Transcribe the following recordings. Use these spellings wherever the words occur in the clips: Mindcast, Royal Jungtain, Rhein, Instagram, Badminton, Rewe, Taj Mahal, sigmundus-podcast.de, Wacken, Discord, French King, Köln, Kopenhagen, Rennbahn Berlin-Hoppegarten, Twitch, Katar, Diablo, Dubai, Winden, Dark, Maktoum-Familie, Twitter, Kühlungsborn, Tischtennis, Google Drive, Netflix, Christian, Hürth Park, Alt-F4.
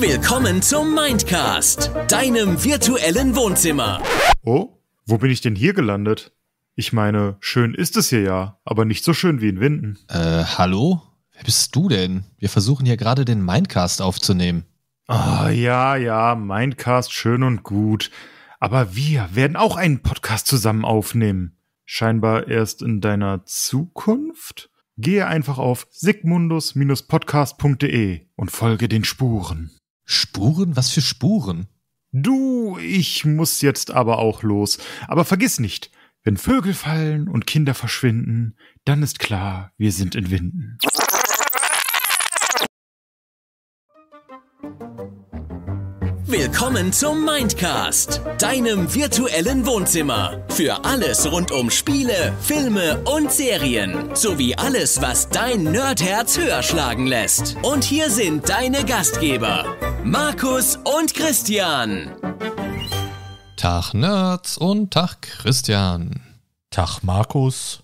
Willkommen zum Mindcast, deinem virtuellen Wohnzimmer. Oh, wo bin ich denn hier gelandet? Ich meine, schön ist es hier ja, aber nicht so schön wie in Winden. Hallo? Wer bist du denn? Wir versuchen hier gerade den Mindcast aufzunehmen. Ah, ja, Mindcast, schön und gut. Aber wir werden auch einen Podcast zusammen aufnehmen. Scheinbar erst in deiner Zukunft? Gehe einfach auf sigmundus-podcast.de und folge den Spuren. Spuren? Was für Spuren? Du, ich muss jetzt aber auch los. Aber vergiss nicht, wenn Vögel fallen und Kinder verschwinden, dann ist klar, wir sind in Winden. Willkommen zum Mindcast, deinem virtuellen Wohnzimmer. Für alles rund um Spiele, Filme und Serien. Sowie alles, was dein Nerdherz höher schlagen lässt. Und hier sind deine Gastgeber, Markus und Christian. Tag Nerds und Tag Christian. Tag Markus.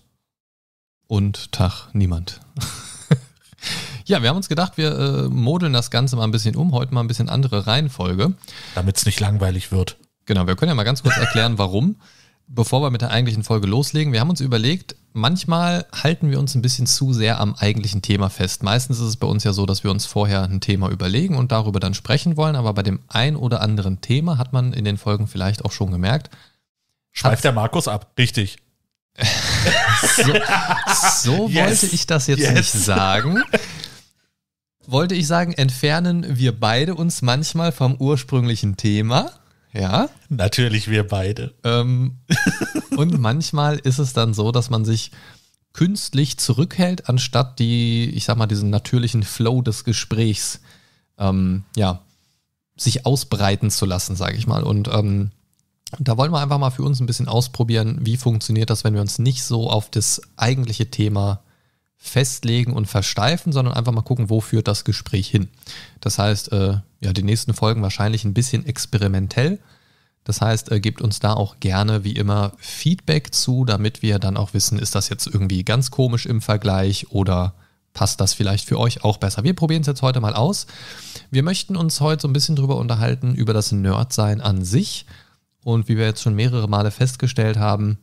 Und Tag niemand. Ja, wir haben uns gedacht, wir modeln das Ganze mal ein bisschen um. Heute mal ein bisschen andere Reihenfolge. Damit es nicht langweilig wird. Genau, wir können ja mal ganz kurz erklären, warum. Bevor wir mit der eigentlichen Folge loslegen. Wir haben uns überlegt, manchmal halten wir uns ein bisschen zu sehr am eigentlichen Thema fest. Meistens ist es bei uns ja so, dass wir uns vorher ein Thema überlegen und darüber dann sprechen wollen. Aber bei dem ein oder anderen Thema hat man in den Folgen vielleicht auch schon gemerkt. Schweift der Markus ab, richtig. So yes. Wollte ich das jetzt nicht sagen. Wollte ich sagen, entfernen wir beide uns manchmal vom ursprünglichen Thema. Ja. Natürlich wir beide. Und manchmal ist es dann so, dass man sich künstlich zurückhält, anstatt diesen natürlichen Flow des Gesprächs sich ausbreiten zu lassen, sage ich mal. Und da wollen wir einfach mal für uns ein bisschen ausprobieren, wie funktioniert das, wenn wir uns nicht so auf das eigentliche Thema festlegen und versteifen, sondern einfach mal gucken, wo führt das Gespräch hin. Das heißt, die nächsten Folgen wahrscheinlich ein bisschen experimentell. Das heißt, gebt uns da auch gerne wie immer Feedback zu, damit wir dann auch wissen, ist das jetzt irgendwie ganz komisch im Vergleich oder passt das vielleicht für euch auch besser. Wir probieren es jetzt heute mal aus. Wir möchten uns heute so ein bisschen drüber unterhalten, über das Nerdsein an sich. Und wie wir jetzt schon mehrere Male festgestellt haben,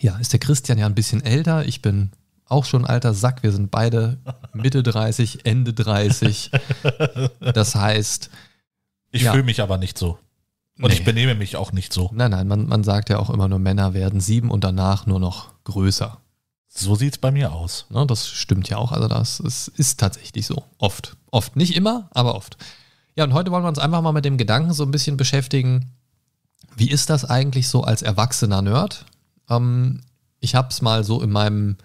ja, ist der Christian ja ein bisschen älter, ich bin auch schon ein alter Sack. Wir sind beide Mitte 30, Ende 30. Das heißt... Ich fühle mich aber nicht so. Und ich benehme mich auch nicht so. Nein, man sagt ja auch immer nur, Männer werden 7 und danach nur noch größer. So sieht es bei mir aus. Na, das stimmt ja auch. Also das ist tatsächlich so. Oft. Oft. Nicht immer, aber oft. Ja, und heute wollen wir uns einfach mal mit dem Gedanken so ein bisschen beschäftigen, wie ist das eigentlich so als erwachsener Nerd? Ich habe es mal so in meiner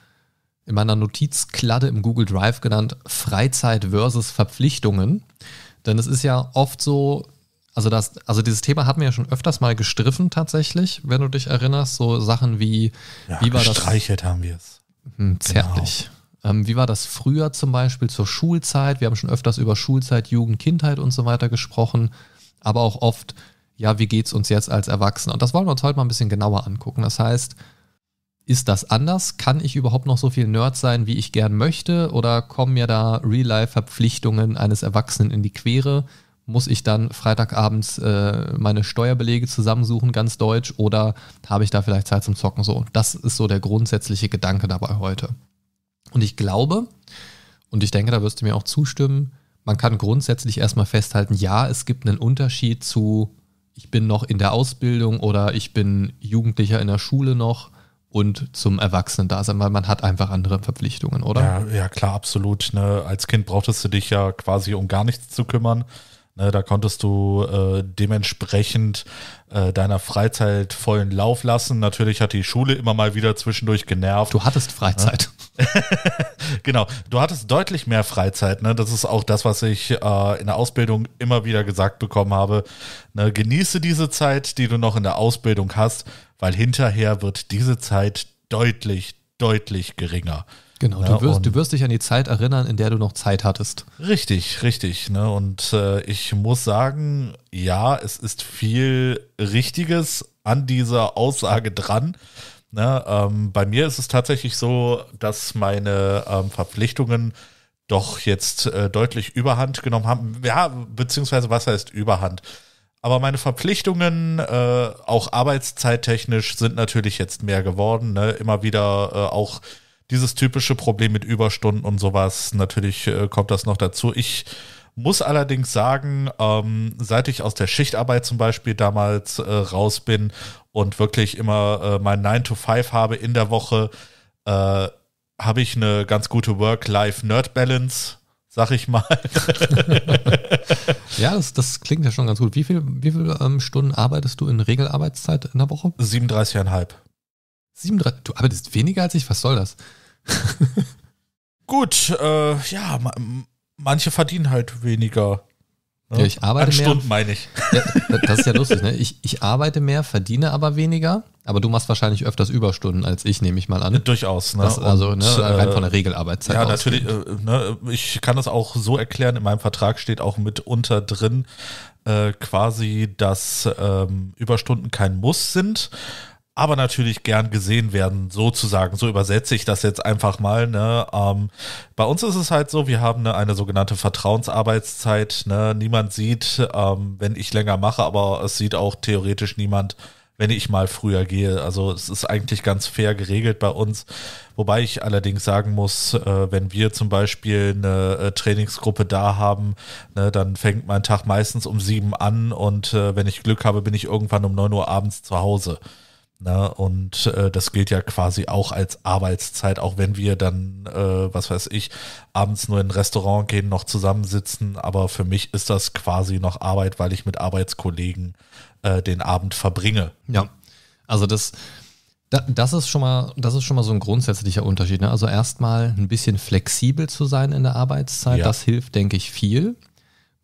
Notizkladde im Google Drive genannt, Freizeit versus Verpflichtungen. Denn es ist ja oft so, also dieses Thema hatten wir ja schon öfters mal gestriffen tatsächlich, wenn du dich erinnerst, so Sachen wie, wie war das? Gestreichelt haben wir es. Zärtlich. Genau. Wie war das früher zum Beispiel zur Schulzeit? Wir haben schon öfters über Schulzeit, Jugend, Kindheit und so weiter gesprochen, aber auch oft, wie geht's uns jetzt als Erwachsene? Und das wollen wir uns heute mal ein bisschen genauer angucken. Das heißt, ist das anders? Kann ich überhaupt noch so viel Nerd sein, wie ich gern möchte? Oder kommen mir da Real-Life-Verpflichtungen eines Erwachsenen in die Quere? Muss ich dann freitagabends meine Steuerbelege zusammensuchen, ganz deutsch? Oder habe ich da vielleicht Zeit zum Zocken? So, das ist so der grundsätzliche Gedanke dabei heute. Und ich glaube, und ich denke, da wirst du mir auch zustimmen, man kann grundsätzlich erstmal festhalten, ja, es gibt einen Unterschied zu, ich bin noch in der Ausbildung oder ich bin Jugendlicher in der Schule noch. Und zum Erwachsenen-Dasein, weil man hat einfach andere Verpflichtungen, oder? Ja, klar, absolut. Ne? Als Kind brauchtest du dich ja quasi um gar nichts zu kümmern. Ne? Da konntest du dementsprechend deiner Freizeit vollen Lauf lassen. Natürlich hat die Schule immer mal wieder zwischendurch genervt. Du hattest Freizeit. Ne? Genau, du hattest deutlich mehr Freizeit. Ne? Das ist auch das, was ich in der Ausbildung immer wieder gesagt bekommen habe. Ne? Genieße diese Zeit, die du noch in der Ausbildung hast, weil hinterher wird diese Zeit deutlich, deutlich geringer. Genau, ja, du wirst dich an die Zeit erinnern, in der du noch Zeit hattest. Richtig, richtig. Ne? Und ich muss sagen, ja, es ist viel Richtiges an dieser Aussage dran. Ne? Bei mir ist es tatsächlich so, dass meine Verpflichtungen doch jetzt deutlich Überhand genommen haben. Ja, beziehungsweise was heißt Überhand? Aber meine Verpflichtungen, auch arbeitszeittechnisch, sind natürlich jetzt mehr geworden. Ne? Immer wieder auch dieses typische Problem mit Überstunden und sowas. Natürlich kommt das noch dazu. Ich muss allerdings sagen, seit ich aus der Schichtarbeit zum Beispiel damals raus bin und wirklich immer mein 9-to-5 habe in der Woche, habe ich eine ganz gute Work-Life-Nerd-Balance, sag ich mal. Ja, das klingt ja schon ganz gut. Wie viel Stunden arbeitest du in Regelarbeitszeit in der Woche? 37,5. 37? Du arbeitest weniger als ich? Was soll das? Gut, ja, manche verdienen halt weniger. Ne? Ja, ich arbeite mehr. An Stunden meine ich. Ja, das ist ja lustig, ne? Ich arbeite mehr, verdiene aber weniger. Aber du machst wahrscheinlich öfters Überstunden als ich, nehme ich mal an. Durchaus, ne? Das, also und, ne, rein von der Regelarbeitszeit. Ja, natürlich. Ne, ich kann das auch so erklären. In meinem Vertrag steht auch mitunter drin, quasi, dass Überstunden kein Muss sind, aber natürlich gern gesehen werden, sozusagen. So übersetze ich das jetzt einfach mal. Ne? Bei uns ist es halt so, wir haben eine sogenannte Vertrauensarbeitszeit. Ne? Niemand sieht, wenn ich länger mache, aber es sieht auch theoretisch niemand, wenn ich mal früher gehe. Also es ist eigentlich ganz fair geregelt bei uns. Wobei ich allerdings sagen muss, wenn wir zum Beispiel eine Trainingsgruppe da haben, ne, dann fängt mein Tag meistens um 7 an und wenn ich Glück habe, bin ich irgendwann um 9 Uhr abends zu Hause. Na, und das gilt ja quasi auch als Arbeitszeit, auch wenn wir dann, was weiß ich, abends nur in ein Restaurant gehen, noch zusammensitzen. Aber für mich ist das quasi noch Arbeit, weil ich mit Arbeitskollegen den Abend verbringe. Ja, also das ist schon mal so ein grundsätzlicher Unterschied. Ne? Also erstmal ein bisschen flexibel zu sein in der Arbeitszeit, ja. Das hilft, denke ich, viel.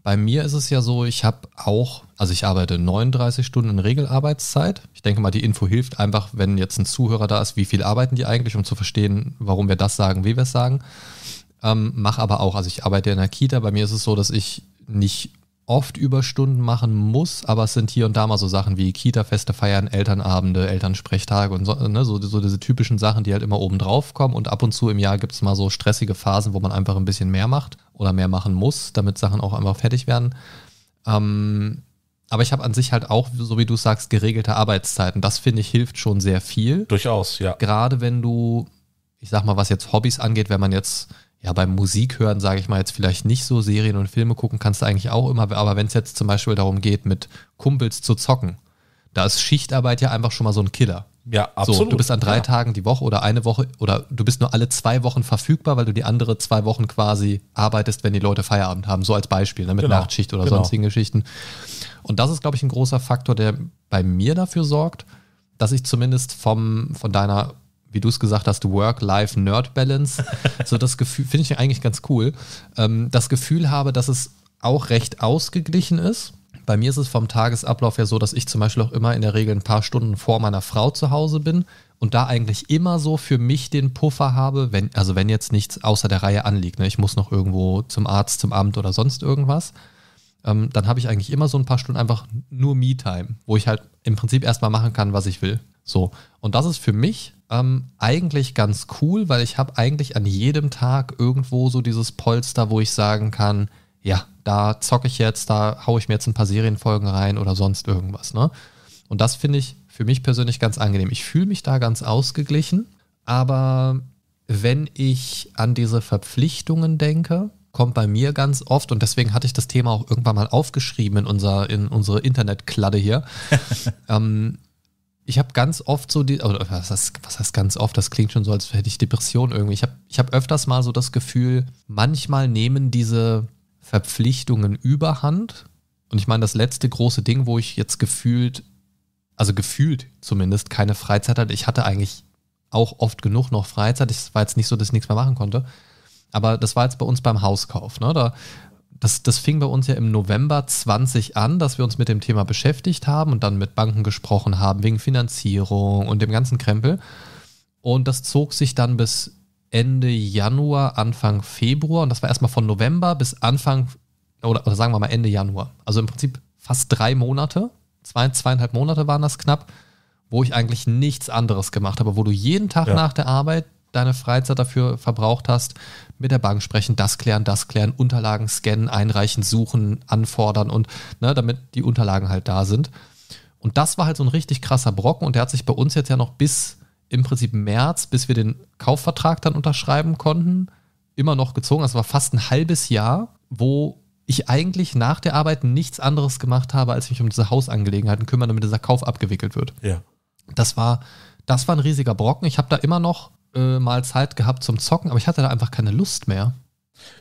Bei mir ist es ja so, ich arbeite 39 Stunden in Regelarbeitszeit. Ich denke mal, die Info hilft einfach, wenn jetzt ein Zuhörer da ist, wie viel arbeiten die eigentlich, um zu verstehen, warum wir das sagen, wie wir es sagen. Mache aber auch, also ich arbeite in der Kita. Bei mir ist es so, dass ich nicht oft Überstunden machen muss, aber es sind hier und da mal so Sachen wie Kita-Feste feiern, Elternabende, Elternsprechtage und so, ne, so diese typischen Sachen, die halt immer oben drauf kommen. Und ab und zu im Jahr gibt es mal so stressige Phasen, wo man einfach ein bisschen mehr macht oder mehr machen muss, damit Sachen auch einfach fertig werden. Aber ich habe an sich halt auch, so wie du sagst, geregelte Arbeitszeiten. Das, finde ich, hilft schon sehr viel. Durchaus, ja. Gerade wenn du, ich sag mal, was jetzt Hobbys angeht, wenn man jetzt ja, beim Musik hören, sage ich mal, jetzt vielleicht nicht so, Serien und Filme gucken kannst du eigentlich auch immer, aber wenn es jetzt zum Beispiel darum geht, mit Kumpels zu zocken, da ist Schichtarbeit ja einfach schon mal so ein Killer. Ja, absolut. So, du bist an 3 Tagen die Woche oder eine Woche oder du bist nur alle 2 Wochen verfügbar, weil du die andere 2 Wochen quasi arbeitest, wenn die Leute Feierabend haben, so als Beispiel, ne, mit genau. Nachtschicht oder genau. Sonstigen Geschichten. Und das ist, glaube ich, ein großer Faktor, der bei mir dafür sorgt, dass ich zumindest von deiner, wie du es gesagt hast, Work-Life-Nerd-Balance, so das Gefühl, finde ich eigentlich ganz cool, das Gefühl habe, dass es auch recht ausgeglichen ist. Bei mir ist es vom Tagesablauf ja so, dass ich zum Beispiel auch immer in der Regel ein paar Stunden vor meiner Frau zu Hause bin und da eigentlich immer so für mich den Puffer habe, wenn jetzt nichts außer der Reihe anliegt, ne? Ich muss noch irgendwo zum Arzt, zum Amt oder sonst irgendwas, dann habe ich eigentlich immer so ein paar Stunden einfach nur Me-Time, wo ich halt im Prinzip erstmal machen kann, was ich will. So, und das ist für mich eigentlich ganz cool, weil ich habe eigentlich an jedem Tag irgendwo so dieses Polster, wo ich sagen kann, ja, da zocke ich jetzt, da haue ich mir jetzt ein paar Serienfolgen rein oder sonst irgendwas, ne? Und das finde ich für mich persönlich ganz angenehm. Ich fühle mich da ganz ausgeglichen, aber wenn ich an diese Verpflichtungen denke, kommt bei mir ganz oft, und deswegen hatte ich das Thema auch irgendwann mal aufgeschrieben in unsere Internetkladde hier, ich habe ganz oft so was heißt ganz oft, das klingt schon so, als hätte ich Depressionen irgendwie. Ich hab öfters mal so das Gefühl, manchmal nehmen diese Verpflichtungen überhand. Und ich meine, das letzte große Ding, wo ich jetzt gefühlt zumindest keine Freizeit hatte. Ich hatte eigentlich auch oft genug noch Freizeit. Es war jetzt nicht so, dass ich nichts mehr machen konnte. Aber das war jetzt bei uns beim Hauskauf, ne? Das fing bei uns ja im November 20 an, dass wir uns mit dem Thema beschäftigt haben und dann mit Banken gesprochen haben wegen Finanzierung und dem ganzen Krempel. Und das zog sich dann bis Ende Januar, Anfang Februar. Und das war erstmal von November bis Anfang, oder sagen wir mal Ende Januar. Also im Prinzip fast 3 Monate, 2,5 Monate waren das knapp, wo ich eigentlich nichts anderes gemacht habe, wo du jeden Tag nach der Arbeit deine Freizeit dafür verbraucht hast, mit der Bank sprechen, das klären, Unterlagen scannen, einreichen, suchen, anfordern und ne, damit die Unterlagen halt da sind. Und das war halt so ein richtig krasser Brocken und der hat sich bei uns jetzt ja noch bis im Prinzip März, bis wir den Kaufvertrag dann unterschreiben konnten, immer noch gezogen. Das war fast ein halbes Jahr, wo ich eigentlich nach der Arbeit nichts anderes gemacht habe, als mich um diese Hausangelegenheiten kümmern, damit dieser Kauf abgewickelt wird. Ja. Das war ein riesiger Brocken. Ich habe da immer noch mal Zeit gehabt zum Zocken, aber ich hatte da einfach keine Lust mehr.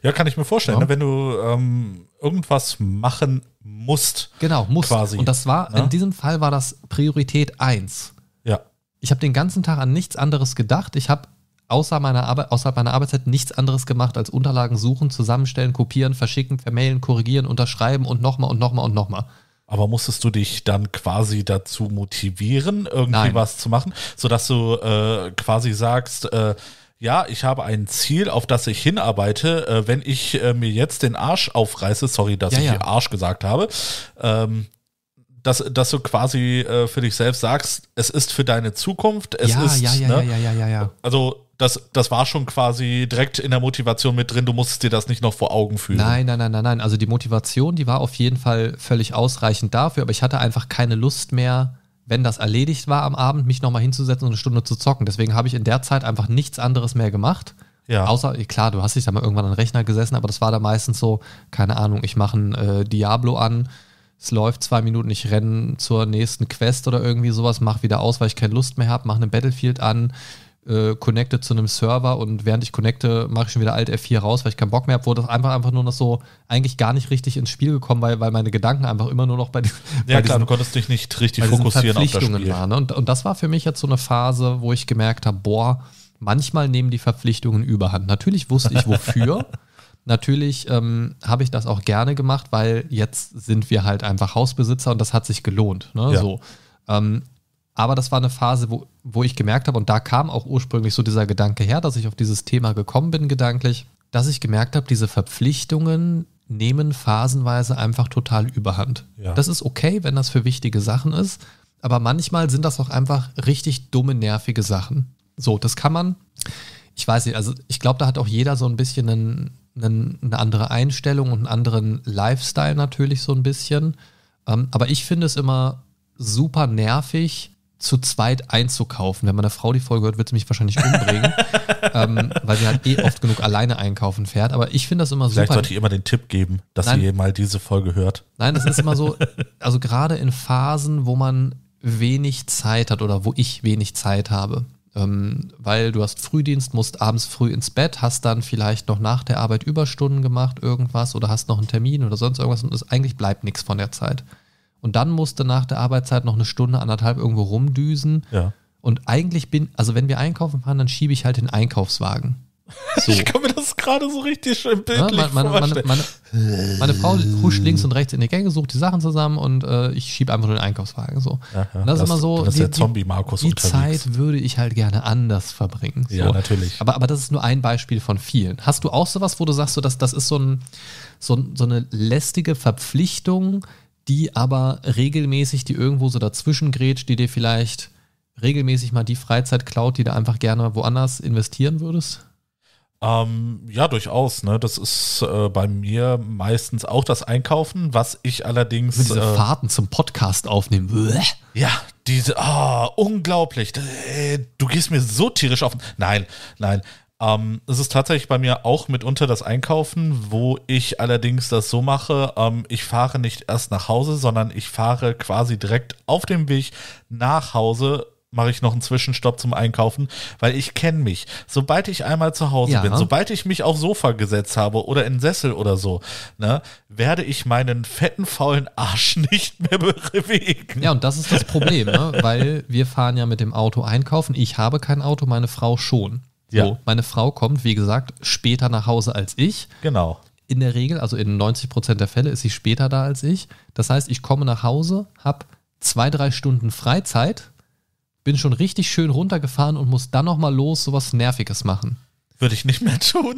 Ja, kann ich mir vorstellen, ja. Ne, wenn du irgendwas machen musst. Genau, musst. Quasi. Und das war, in diesem Fall war das Priorität 1. Ja. Ich habe den ganzen Tag an nichts anderes gedacht. Ich habe außerhalb meiner Arbeitszeit nichts anderes gemacht, als Unterlagen suchen, zusammenstellen, kopieren, verschicken, vermailen, korrigieren, unterschreiben und nochmal. Aber musstest du dich dann quasi dazu motivieren, irgendwie was zu machen, sodass du quasi sagst, ja, ich habe ein Ziel, auf das ich hinarbeite, wenn ich mir jetzt den Arsch aufreiße, sorry, dass ich Arsch gesagt habe, dass du quasi für dich selbst sagst, es ist für deine Zukunft, es ist, also das war schon quasi direkt in der Motivation mit drin, du musstest dir das nicht noch vor Augen fühlen. Nein. Also die Motivation, die war auf jeden Fall völlig ausreichend dafür, aber ich hatte einfach keine Lust mehr, wenn das erledigt war am Abend, mich nochmal hinzusetzen und eine Stunde zu zocken. Deswegen habe ich in der Zeit einfach nichts anderes mehr gemacht. Ja. Außer, klar, du hast dich da mal irgendwann an den Rechner gesessen, aber das war da meistens so, keine Ahnung, ich mache ein Diablo an, es läuft 2 Minuten, ich renne zur nächsten Quest oder irgendwie sowas, mach wieder aus, weil ich keine Lust mehr habe, mach einen Battlefield an, connecte zu einem Server und während ich connecte, mache ich schon wieder Alt-F4 raus, weil ich keinen Bock mehr habe, wo das einfach nur noch so eigentlich gar nicht richtig ins Spiel gekommen, weil meine Gedanken einfach immer nur noch bei den du konntest dich nicht richtig fokussieren auf das Spiel. War, ne? Und das war für mich jetzt so eine Phase, wo ich gemerkt habe, manchmal nehmen die Verpflichtungen überhand. Natürlich wusste ich wofür, natürlich habe ich das auch gerne gemacht, weil jetzt sind wir halt einfach Hausbesitzer und das hat sich gelohnt. Ne? Ja. So. Aber das war eine Phase, wo ich gemerkt habe, und da kam auch ursprünglich so dieser Gedanke her, dass ich auf dieses Thema gekommen bin gedanklich, dass ich gemerkt habe, diese Verpflichtungen nehmen phasenweise einfach total überhand. Ja. Das ist okay, wenn das für wichtige Sachen ist, aber manchmal sind das auch einfach richtig dumme, nervige Sachen. So, das kann man, ich weiß nicht, also ich glaube, da hat auch jeder so ein bisschen eine andere Einstellung und einen anderen Lifestyle natürlich so ein bisschen. Aber ich finde es immer super nervig, zu zweit einzukaufen. Wenn meine Frau die Folge hört, wird sie mich wahrscheinlich umbringen, weil sie halt oft genug alleine einkaufen fährt. Aber ich finde das immer super. Vielleicht sollte ich immer den Tipp geben, dass ihr mal diese Folge hört. Nein, das ist immer so, also gerade in Phasen, wo man wenig Zeit hat oder wo ich wenig Zeit habe, weil du hast Frühdienst, musst abends früh ins Bett, hast dann vielleicht noch nach der Arbeit Überstunden gemacht, irgendwas oder hast noch einen Termin oder sonst irgendwas und eigentlich bleibt nichts von der Zeit. Und dann musste nach der Arbeitszeit noch eine Stunde, 1,5 irgendwo rumdüsen. Ja. Und eigentlich wenn wir einkaufen fahren, dann schiebe ich halt den Einkaufswagen. So. Ich kann mir das gerade so richtig schön bildlich vorstellen. Meine Frau huscht links und rechts in die Gänge, sucht die Sachen zusammen und ich schiebe einfach nur den Einkaufswagen. So. Ja, ja, und das ist immer so, das ist der Zombie Markus die unterwegs. Zeit würde ich halt gerne anders verbringen. So. Ja, natürlich. Aber das ist nur ein Beispiel von vielen. Hast du auch sowas, wo du sagst, so, das ist so eine lästige Verpflichtung, die aber regelmäßig, die irgendwo so dazwischen grätscht, die dir vielleicht regelmäßig mal die Freizeit klaut, die du einfach gerne woanders investieren würdest? Ja, durchaus. Ne? Das ist bei mir meistens auch das Einkaufen, was ich allerdings... Diese Fahrten zum Podcast aufnehmen. Bleh. Ja, diese... Oh, unglaublich. Du gehst mir so tierisch auf... Nein. Es ist tatsächlich bei mir auch mitunter das Einkaufen, wo ich allerdings das so mache, ich fahre nicht erst nach Hause, sondern ich fahre quasi direkt auf dem Weg nach Hause, mache ich noch einen Zwischenstopp zum Einkaufen, weil ich kenne mich. Sobald ich einmal zu Hause bin, sobald ich mich aufs Sofa gesetzt habe oder in den Sessel oder so, ne, werde ich meinen fetten, faulen Arsch nicht mehr bewegen. Ja, und das ist das Problem, ne? Weil wir fahren ja mit dem Auto einkaufen. Ich habe kein Auto, meine Frau schon. Ja. So, meine Frau kommt, wie gesagt, später nach Hause als ich. Genau. In der Regel, also in 90% der Fälle, ist sie später da als ich. Das heißt, ich komme nach Hause, habe 2-3 Stunden Freizeit, bin schon richtig schön runtergefahren und muss dann nochmal los, sowas Nerviges machen. Würde ich nicht mehr tun.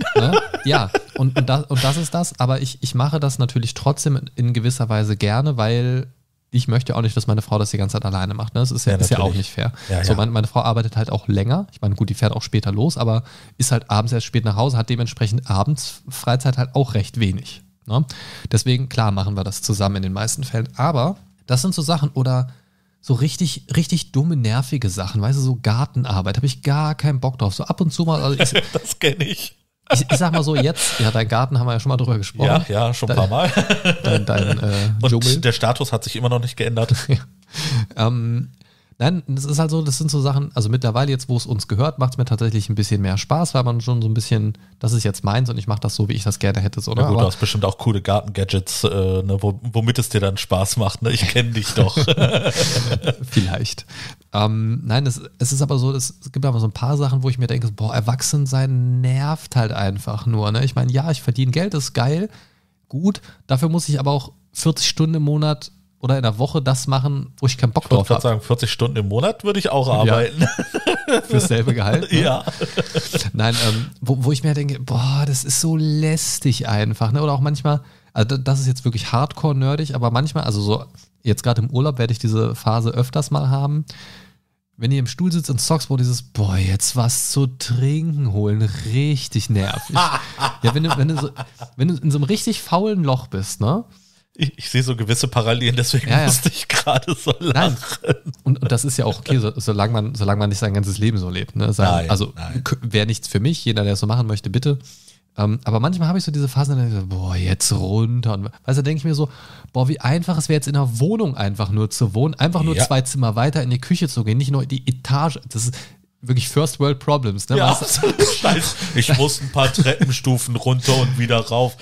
Ja, und das ist das. Aber ich mache das natürlich trotzdem in gewisser Weise gerne, weil ich möchte auch nicht, dass meine Frau das die ganze Zeit alleine macht. Ne? Das ist ja, ist ja auch nicht fair. Ja, so, meine Frau arbeitet halt auch länger. Ich meine, gut, die fährt auch später los, aber ist halt abends erst spät nach Hause, hat dementsprechend abends Freizeit halt auch recht wenig. Ne? Deswegen, klar, machen wir das zusammen in den meisten Fällen. Aber das sind so Sachen oder so richtig, richtig dumme, nervige Sachen. Weißt du, so Gartenarbeit, habe ich gar keinen Bock drauf. So ab und zu mal. Also das kenne ich. Ich sag mal so, jetzt, ja, dein Garten haben wir ja schon mal drüber gesprochen. Ja, schon ein paar Mal. Dein Dschungel. Der Status hat sich immer noch nicht geändert. Nein, das ist halt so, das sind so Sachen, also mittlerweile jetzt, wo es uns gehört, macht es mir tatsächlich ein bisschen mehr Spaß, weil man schon so ein bisschen, das ist jetzt meins und ich mache das so, wie ich das gerne hätte. Oder? Ja gut, aber du hast bestimmt auch coole Garten-Gadgets, ne, womit es dir dann Spaß macht. Ne? Ich kenne dich doch. Vielleicht. Nein, es ist aber so, es gibt aber so ein paar Sachen, wo ich mir denke, boah, Erwachsensein nervt halt einfach nur. Ne? Ich meine, ja, ich verdiene Geld, das ist geil, gut. Dafür muss ich aber auch 40 Stunden im Monat oder in der Woche das machen, wo ich keinen Bock drauf habe. Ich würde sagen, 40 Stunden im Monat würde ich auch arbeiten. Ja. Fürs selbe Gehalt? Ne? Ja. Nein, wo ich mir denke, boah, das ist so lästig einfach. Ne? Oder auch manchmal, also das ist jetzt wirklich hardcore nerdig, aber manchmal, also so jetzt gerade im Urlaub werde ich diese Phase öfters mal haben. Wenn ihr im Stuhl sitzt und zockst, wo dieses, boah, jetzt was zu trinken holen, richtig nervig. Ja, wenn du in so einem richtig faulen Loch bist, ne? Ich sehe so gewisse Parallelen, deswegen musste ich gerade so lachen. Und das ist ja auch okay, solange man nicht sein ganzes Leben so lebt. Ne? Nein. Wäre nichts für mich, jeder, der es so machen möchte, bitte. Aber manchmal habe ich so diese Phasen, dann denke ich so, boah, jetzt runter. Und, weißt du, denke ich mir so, boah, wie einfach es wäre, jetzt in einer Wohnung einfach nur zu wohnen, einfach nur 2 Zimmer weiter in die Küche zu gehen, nicht nur die Etage. Das ist wirklich First World Problems. Ne? Ja, absolut. Scheiße. Ich muss ein paar Treppenstufen runter und wieder rauf.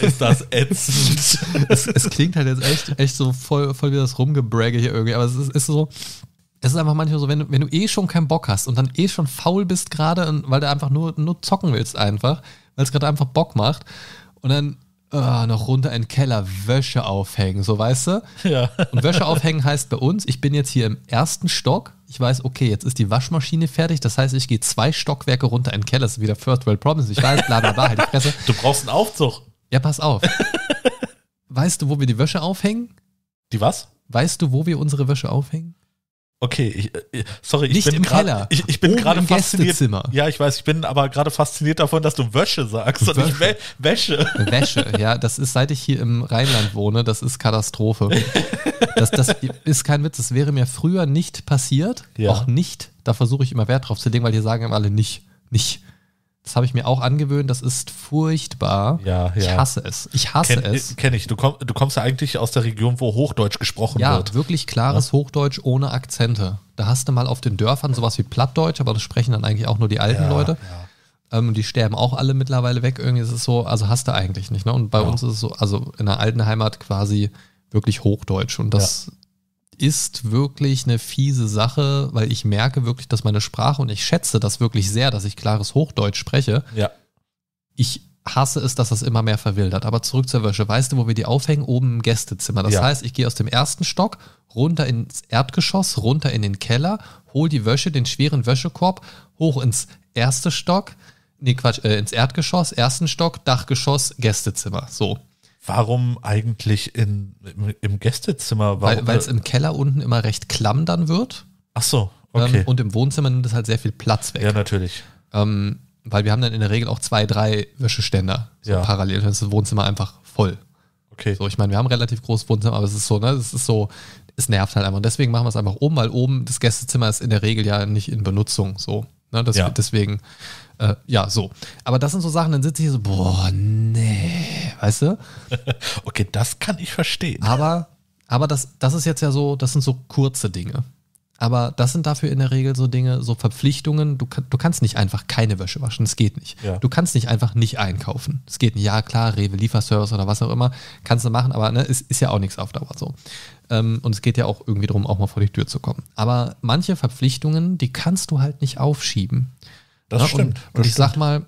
Ist das ätzend. Es klingt halt jetzt echt so voll wie das Rumgebragge hier irgendwie, aber es ist so, es ist einfach manchmal so, wenn du eh schon keinen Bock hast und dann eh schon faul bist gerade, weil du einfach nur zocken willst einfach, weil es gerade einfach Bock macht und dann noch runter in den Keller, Wäsche aufhängen, so weißt du? Ja. Und Wäsche aufhängen heißt bei uns, ich bin jetzt hier im ersten Stock, ich weiß, okay, jetzt ist die Waschmaschine fertig, das heißt, ich gehe 2 Stockwerke runter in den Keller, das ist wieder First World Problems, ich weiß, bla bla bla, halt die Fresse. Du brauchst einen Aufzug. Ja, pass auf. Weißt du, wo wir die Wäsche aufhängen? Die was? Weißt du, wo wir unsere Wäsche aufhängen? Okay, ich bin gerade fasziniert. Ja, ich weiß, ich bin aber gerade fasziniert davon, dass du Wäsche sagst und nicht Wäsche. Wäsche, ja, das ist, seit ich hier im Rheinland wohne, das ist Katastrophe. Das ist kein Witz, das wäre mir früher nicht passiert, auch nicht, da versuche ich immer Wert drauf zu legen, weil die sagen immer alle nicht. Das habe ich mir auch angewöhnt, das ist furchtbar. Ja. Ich hasse es. Kenne ich. Du kommst ja eigentlich aus der Region, wo Hochdeutsch gesprochen wird. Ja, wirklich klares Hochdeutsch ohne Akzente. Da hast du mal auf den Dörfern sowas wie Plattdeutsch, aber das sprechen dann eigentlich auch nur die alten Leute. Ja. Die sterben auch alle mittlerweile weg. Irgendwie ist es so, also hast du eigentlich nicht. Ne? Und bei uns ist es so, also in der alten Heimat quasi wirklich Hochdeutsch. Und das ist wirklich eine fiese Sache, weil ich merke wirklich, dass meine Sprache, und ich schätze das wirklich sehr, dass ich klares Hochdeutsch spreche. Ja. Ich hasse es, dass das immer mehr verwildert. Aber zurück zur Wäsche. Weißt du, wo wir die aufhängen? Oben im Gästezimmer. Das heißt, ich gehe aus dem ersten Stock runter ins Erdgeschoss, runter in den Keller, hol die Wäsche, den schweren Wäschekorb, hoch ins ins Erdgeschoss, ersten Stock, Dachgeschoss, Gästezimmer. So. Warum eigentlich im Gästezimmer? Weil es im Keller unten immer recht klamm dann wird. Ach so, okay. Und im Wohnzimmer nimmt es halt sehr viel Platz weg. Ja, natürlich. Weil wir haben dann in der Regel auch 2, 3 Wäscheständer parallel. Dann ist das Wohnzimmer einfach voll. Okay. So, ich meine, wir haben ein relativ großes Wohnzimmer, aber es ist so, ne, es nervt halt einfach. Und deswegen machen wir es einfach oben, weil oben das Gästezimmer ist in der Regel ja nicht in Benutzung. So, ne, deswegen, so. Aber das sind so Sachen, dann sitze ich hier so, boah, nee. Weißt du? Okay, das kann ich verstehen. Aber das ist jetzt ja so, das sind so kurze Dinge. Aber das sind dafür in der Regel so Dinge, so Verpflichtungen. Du kannst nicht einfach keine Wäsche waschen, das geht nicht. Ja. Du kannst nicht einfach nicht einkaufen, das geht nicht. Ja, klar, Rewe, Lieferservice oder was auch immer, kannst du machen, aber ne, es ist ja auch nichts auf Dauer so. Und es geht ja auch irgendwie darum, auch mal vor die Tür zu kommen. Aber manche Verpflichtungen, die kannst du halt nicht aufschieben. Das stimmt. Und ich sag mal,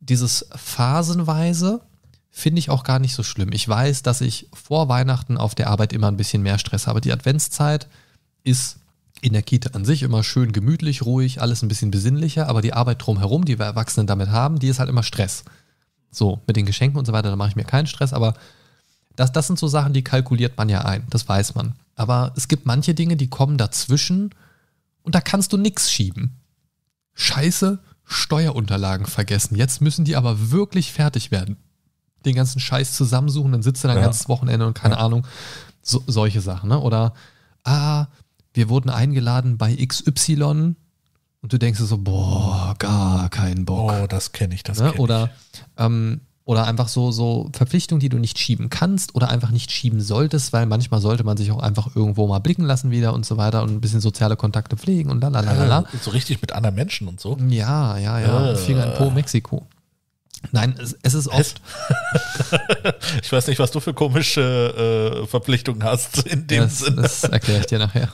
dieses phasenweise finde ich auch gar nicht so schlimm. Ich weiß, dass ich vor Weihnachten auf der Arbeit immer ein bisschen mehr Stress habe. Die Adventszeit ist in der Kita an sich immer schön gemütlich, ruhig, alles ein bisschen besinnlicher, aber die Arbeit drumherum, die wir Erwachsenen damit haben, die ist halt immer Stress. So, mit den Geschenken und so weiter, da mache ich mir keinen Stress, aber Das sind so Sachen, die kalkuliert man ja ein, das weiß man. Aber es gibt manche Dinge, die kommen dazwischen und da kannst du nichts schieben. Scheiße, Steuerunterlagen vergessen. Jetzt müssen die aber wirklich fertig werden. Den ganzen Scheiß zusammensuchen, dann sitzt du dann ganzes Wochenende und keine Ahnung, solche Sachen. Ne? Oder, wir wurden eingeladen bei XY und du denkst so, boah, gar keinen Bock. Oh, das kenne ich, das kenne ich. Oder einfach so Verpflichtungen, die du nicht schieben kannst oder einfach nicht schieben solltest, weil manchmal sollte man sich auch einfach irgendwo mal blicken lassen wieder und so weiter und ein bisschen soziale Kontakte pflegen und lalalala. Ja, so richtig mit anderen Menschen und so. Ja. Finger in Po, Mexiko. Nein, es ist oft. Ich weiß nicht, was du für komische Verpflichtungen hast in dem Sinne. Das erkläre ich dir nachher.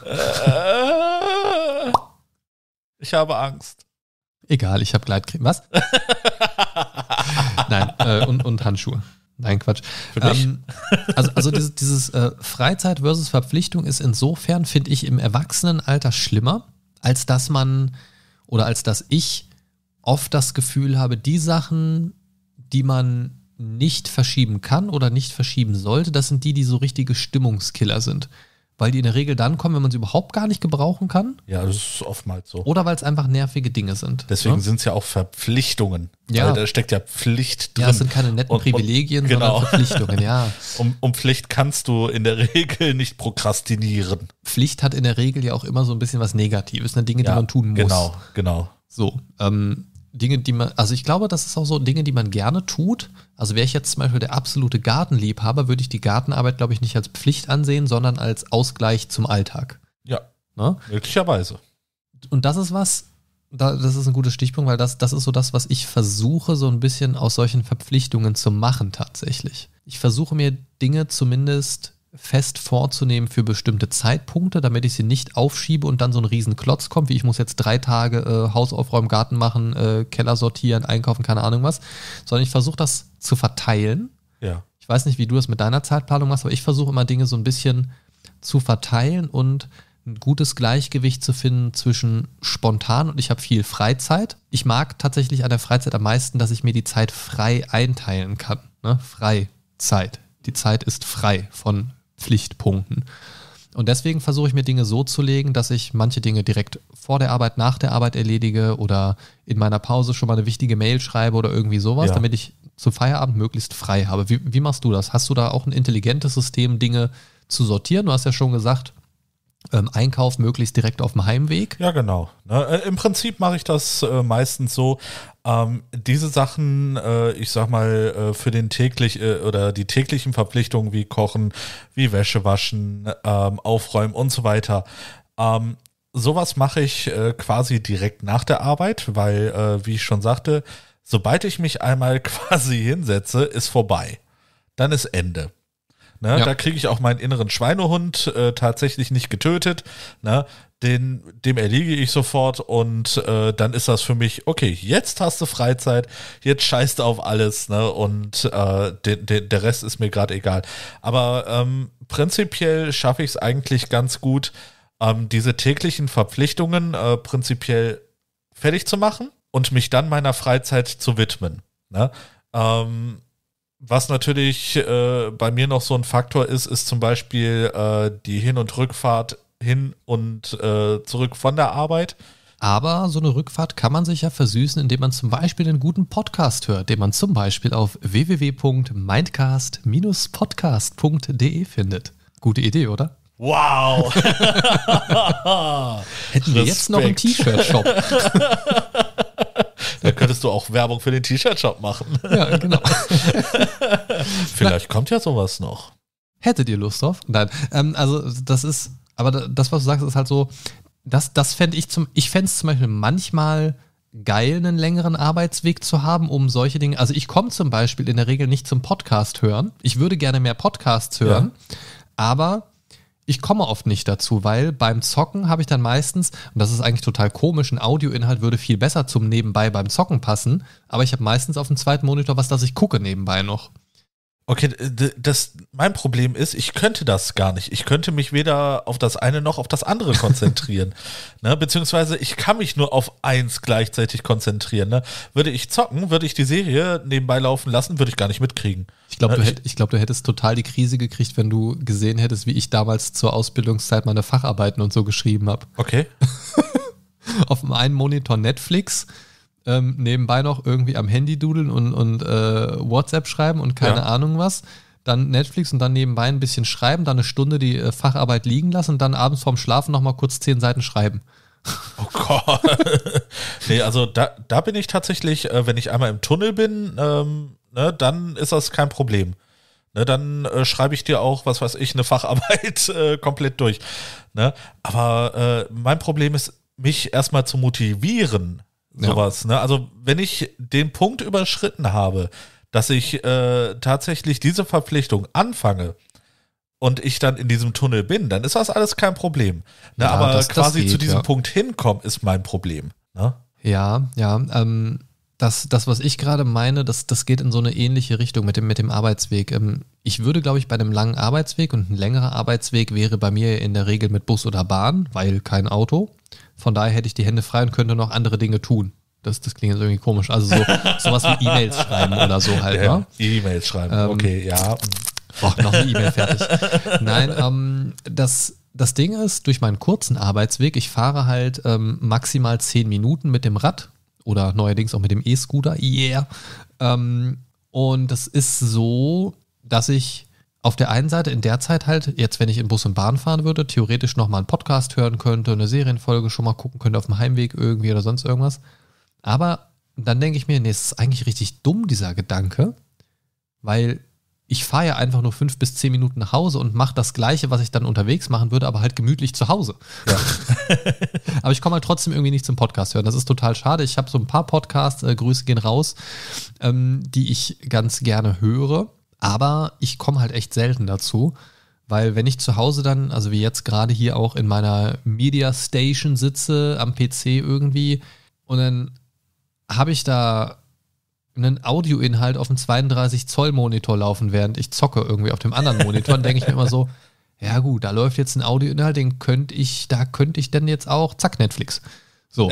Ich habe Angst. Egal, ich habe Gleitcreme. Was? Nein, und Handschuhe. Nein, Quatsch. Für dich? Also dieses Freizeit versus Verpflichtung ist insofern, finde ich, im Erwachsenenalter schlimmer, als dass man oder als dass ich oft das Gefühl habe, die Sachen, die man nicht verschieben kann oder nicht verschieben sollte, das sind die so richtige Stimmungskiller sind. Weil die in der Regel dann kommen, wenn man sie überhaupt gar nicht gebrauchen kann. Ja, das ist oftmals so. Oder weil es einfach nervige Dinge sind. Deswegen sind es ja auch Verpflichtungen. Ja. Weil da steckt ja Pflicht drin. Ja, das sind keine netten Privilegien, sondern Verpflichtungen, ja. Um Pflicht kannst du in der Regel nicht prokrastinieren. Pflicht hat in der Regel ja auch immer so ein bisschen was Negatives, ne? Dinge, die man tun muss. Genau. So, Dinge, die man, also ich glaube, das ist auch so Dinge, die man gerne tut. Also wäre ich jetzt zum Beispiel der absolute Gartenliebhaber, würde ich die Gartenarbeit, glaube ich, nicht als Pflicht ansehen, sondern als Ausgleich zum Alltag. Ja, ne? Möglicherweise. Und das ist das ist ein guter Stichpunkt, weil das ist so das, was ich versuche, so ein bisschen aus solchen Verpflichtungen zu machen tatsächlich. Ich versuche mir Dinge zumindest fest vorzunehmen für bestimmte Zeitpunkte, damit ich sie nicht aufschiebe und dann so ein riesen Klotz kommt, wie ich muss jetzt 3 Tage Haus aufräumen, Garten machen, Keller sortieren, einkaufen, keine Ahnung was, sondern ich versuche das zu verteilen. Ja. Ich weiß nicht, wie du das mit deiner Zeitplanung machst, aber ich versuche immer Dinge so ein bisschen zu verteilen und ein gutes Gleichgewicht zu finden zwischen spontan und ich habe viel Freizeit. Ich mag tatsächlich an der Freizeit am meisten, dass ich mir die Zeit frei einteilen kann. Ne? Freizeit. Die Zeit ist frei von Pflichtpunkten. Und deswegen versuche ich mir Dinge so zu legen, dass ich manche Dinge direkt vor der Arbeit, nach der Arbeit erledige oder in meiner Pause schon mal eine wichtige Mail schreibe oder irgendwie sowas, damit ich zum Feierabend möglichst frei habe. Wie machst du das? Hast du da auch ein intelligentes System, Dinge zu sortieren? Du hast ja schon gesagt, Einkauf möglichst direkt auf dem Heimweg. Ja, genau. Im Prinzip mache ich das meistens so. Diese Sachen, ich sag mal, für den täglich oder die täglichen Verpflichtungen wie Kochen, wie Wäsche waschen, aufräumen und so weiter. Sowas mache ich quasi direkt nach der Arbeit, weil, wie ich schon sagte, sobald ich mich einmal quasi hinsetze, ist vorbei. Dann ist Ende. Ne, ja. Da kriege ich auch meinen inneren Schweinehund tatsächlich nicht getötet. Ne? Dem erliege ich sofort und dann ist das für mich, okay, jetzt hast du Freizeit, jetzt scheißt du auf alles, ne? Und der Rest ist mir gerade egal. Aber prinzipiell schaffe ich es eigentlich ganz gut, diese täglichen Verpflichtungen prinzipiell fertig zu machen und mich dann meiner Freizeit zu widmen. Ne? Was natürlich bei mir noch so ein Faktor ist zum Beispiel die Hin- und Rückfahrt hin und zurück von der Arbeit. Aber so eine Rückfahrt kann man sich ja versüßen, indem man zum Beispiel einen guten Podcast hört, den man zum Beispiel auf www.mindcast-podcast.de findet. Gute Idee, oder? Wow! Hätten wir jetzt noch einen T-Shirt-Shop. Da könntest du auch Werbung für den T-Shirt-Shop machen. Ja, genau. Vielleicht kommt ja sowas noch. Hättet ihr Lust drauf? Nein. Also das ist, aber das, was du sagst, ist halt so, das fände ich ich fände es zum Beispiel manchmal geil, einen längeren Arbeitsweg zu haben, um solche Dinge, also ich komme zum Beispiel in der Regel nicht zum Podcast hören. Ich würde gerne mehr Podcasts hören, aber ich komme oft nicht dazu, weil beim Zocken habe ich dann meistens, und das ist eigentlich total komisch, ein Audioinhalt würde viel besser zum Nebenbei beim Zocken passen, aber ich habe meistens auf dem zweiten Monitor was, das ich gucke nebenbei noch. Okay, mein Problem ist, ich könnte das gar nicht. Ich könnte mich weder auf das eine noch auf das andere konzentrieren. Ne? Beziehungsweise ich kann mich nur auf eins gleichzeitig konzentrieren. Ne? Würde ich zocken, würde ich die Serie nebenbei laufen lassen, würde ich gar nicht mitkriegen. Ich glaube, ne? Du hättest total die Krise gekriegt, wenn du gesehen hättest, wie ich damals zur Ausbildungszeit meine Facharbeiten und so geschrieben habe. Okay. Auf dem einen Monitor Netflix, nebenbei noch irgendwie am Handy dudeln und WhatsApp schreiben und keine Ahnung was. Dann Netflix und dann nebenbei ein bisschen schreiben, dann eine Stunde die Facharbeit liegen lassen und dann abends vorm Schlafen nochmal kurz 10 Seiten schreiben. Oh Gott. Nee, also da bin ich tatsächlich, wenn ich einmal im Tunnel bin, ne, dann ist das kein Problem. Ne, dann schreibe ich dir auch, was weiß ich, eine Facharbeit komplett durch. Ne? Aber mein Problem ist, mich erstmal zu motivieren, sowas. Ja. Ne? Also wenn ich den Punkt überschritten habe, dass ich tatsächlich diese Verpflichtung anfange und ich dann in diesem Tunnel bin, dann ist das alles kein Problem. Ne? Ja, aber quasi zu diesem Punkt hinkommen, ist mein Problem. Ne? Ja. Das, was ich gerade meine, das geht in so eine ähnliche Richtung mit dem Arbeitsweg. Ich würde, glaube ich, bei einem langen Arbeitsweg, und ein längerer Arbeitsweg wäre bei mir in der Regel mit Bus oder Bahn, weil kein Auto. Von daher hätte ich die Hände frei und könnte noch andere Dinge tun. Das klingt jetzt irgendwie komisch. Also sowas wie E-Mails schreiben oder so halt. Ja, ne? E-Mails schreiben, okay, ja. Boah, noch eine E-Mail fertig. Nein, das Ding ist, durch meinen kurzen Arbeitsweg, ich fahre halt maximal 10 Minuten mit dem Rad oder neuerdings auch mit dem E-Scooter. Yeah. Und das ist so, dass ich auf der einen Seite in der Zeit halt, jetzt wenn ich in Bus und Bahn fahren würde, theoretisch nochmal einen Podcast hören könnte, eine Serienfolge schon mal gucken könnte auf dem Heimweg irgendwie oder sonst irgendwas. Aber dann denke ich mir, nee, es ist eigentlich richtig dumm, dieser Gedanke, weil ich fahre ja einfach nur 5 bis 10 Minuten nach Hause und mache das Gleiche, was ich dann unterwegs machen würde, aber halt gemütlich zu Hause. Ja. Aber ich komme halt trotzdem irgendwie nicht zum Podcast hören. Das ist total schade. Ich habe so ein paar Podcasts, Grüße gehen raus, die ich ganz gerne höre. Aber ich komme halt echt selten dazu, weil wenn ich zu Hause dann, also wie jetzt gerade hier auch in meiner Media Station sitze, am PC irgendwie, und dann habe ich da einen Audioinhalt auf dem 32 Zoll Monitor laufen, während ich zocke irgendwie auf dem anderen Monitor, und denke ich mir immer so, ja gut, da läuft jetzt ein Audioinhalt, da könnte ich denn jetzt auch, zack, Netflix. So,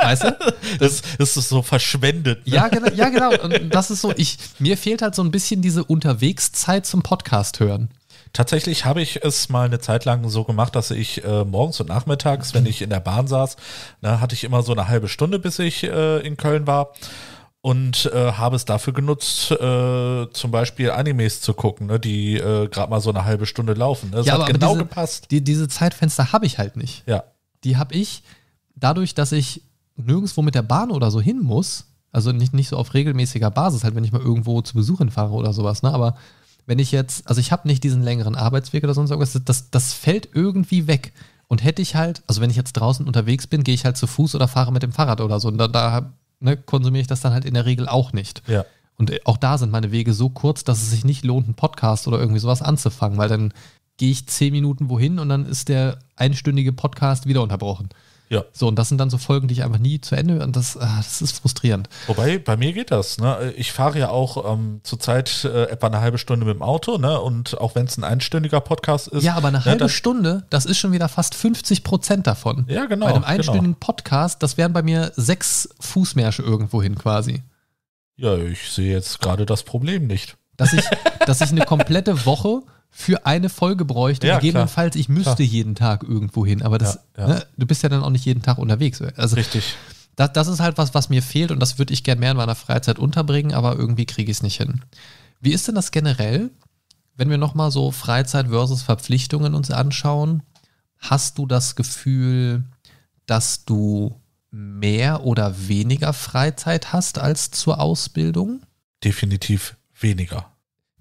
weißt du? Das ist so verschwendet. Ne? Ja, genau. Und das ist so, mir fehlt halt so ein bisschen diese Unterwegszeit zum Podcast hören. Tatsächlich habe ich es mal eine Zeit lang so gemacht, dass ich morgens und nachmittags, wenn ich in der Bahn saß, ne, hatte ich immer so eine halbe Stunde, bis ich in Köln war. Und habe es dafür genutzt, zum Beispiel Animes zu gucken, ne, die gerade mal so eine halbe Stunde laufen. Ne? Das hat aber genau gepasst. Diese Zeitfenster habe ich halt nicht. Ja. Die habe ich dadurch, dass ich nirgendwo mit der Bahn oder so hin muss, also nicht so auf regelmäßiger Basis, halt wenn ich mal irgendwo zu Besuch hinfahre oder sowas, ne? Aber wenn ich jetzt, also ich habe nicht diesen längeren Arbeitsweg oder sonst irgendwas, das fällt irgendwie weg. Und hätte ich halt, also wenn ich jetzt draußen unterwegs bin, gehe ich halt zu Fuß oder fahre mit dem Fahrrad oder so. Und da konsumiere ich das dann halt in der Regel auch nicht. Ja. Und auch da sind meine Wege so kurz, dass es sich nicht lohnt, einen Podcast oder irgendwie sowas anzufangen, weil dann gehe ich 10 Minuten wohin und dann ist der einstündige Podcast wieder unterbrochen. Ja. So, und das sind dann so Folgen, die ich einfach nie zu Ende höre, und das ist frustrierend. Wobei, bei mir geht das, ne? Ich fahre ja auch zurzeit etwa eine halbe Stunde mit dem Auto, ne? Und auch wenn es ein einstündiger Podcast ist. Ja, aber eine halbe Stunde, das ist schon wieder fast 50% davon. Ja, genau. Bei einem einstündigen Podcast, das wären bei mir 6 Fußmärsche irgendwo hin quasi. Ja, ich sehe jetzt gerade das Problem nicht. Dass ich eine komplette Woche für eine Folge bräuchte, ja, gegebenenfalls, klar. Ich müsste jeden Tag irgendwo hin, aber das. Ne, du bist ja dann auch nicht jeden Tag unterwegs. Also richtig. Das ist halt was mir fehlt, und das würde ich gerne mehr in meiner Freizeit unterbringen, aber irgendwie kriege ich es nicht hin. Wie ist denn das generell, wenn wir nochmal so Freizeit versus Verpflichtungen uns anschauen? Hast du das Gefühl, dass du mehr oder weniger Freizeit hast als zur Ausbildung? Definitiv weniger.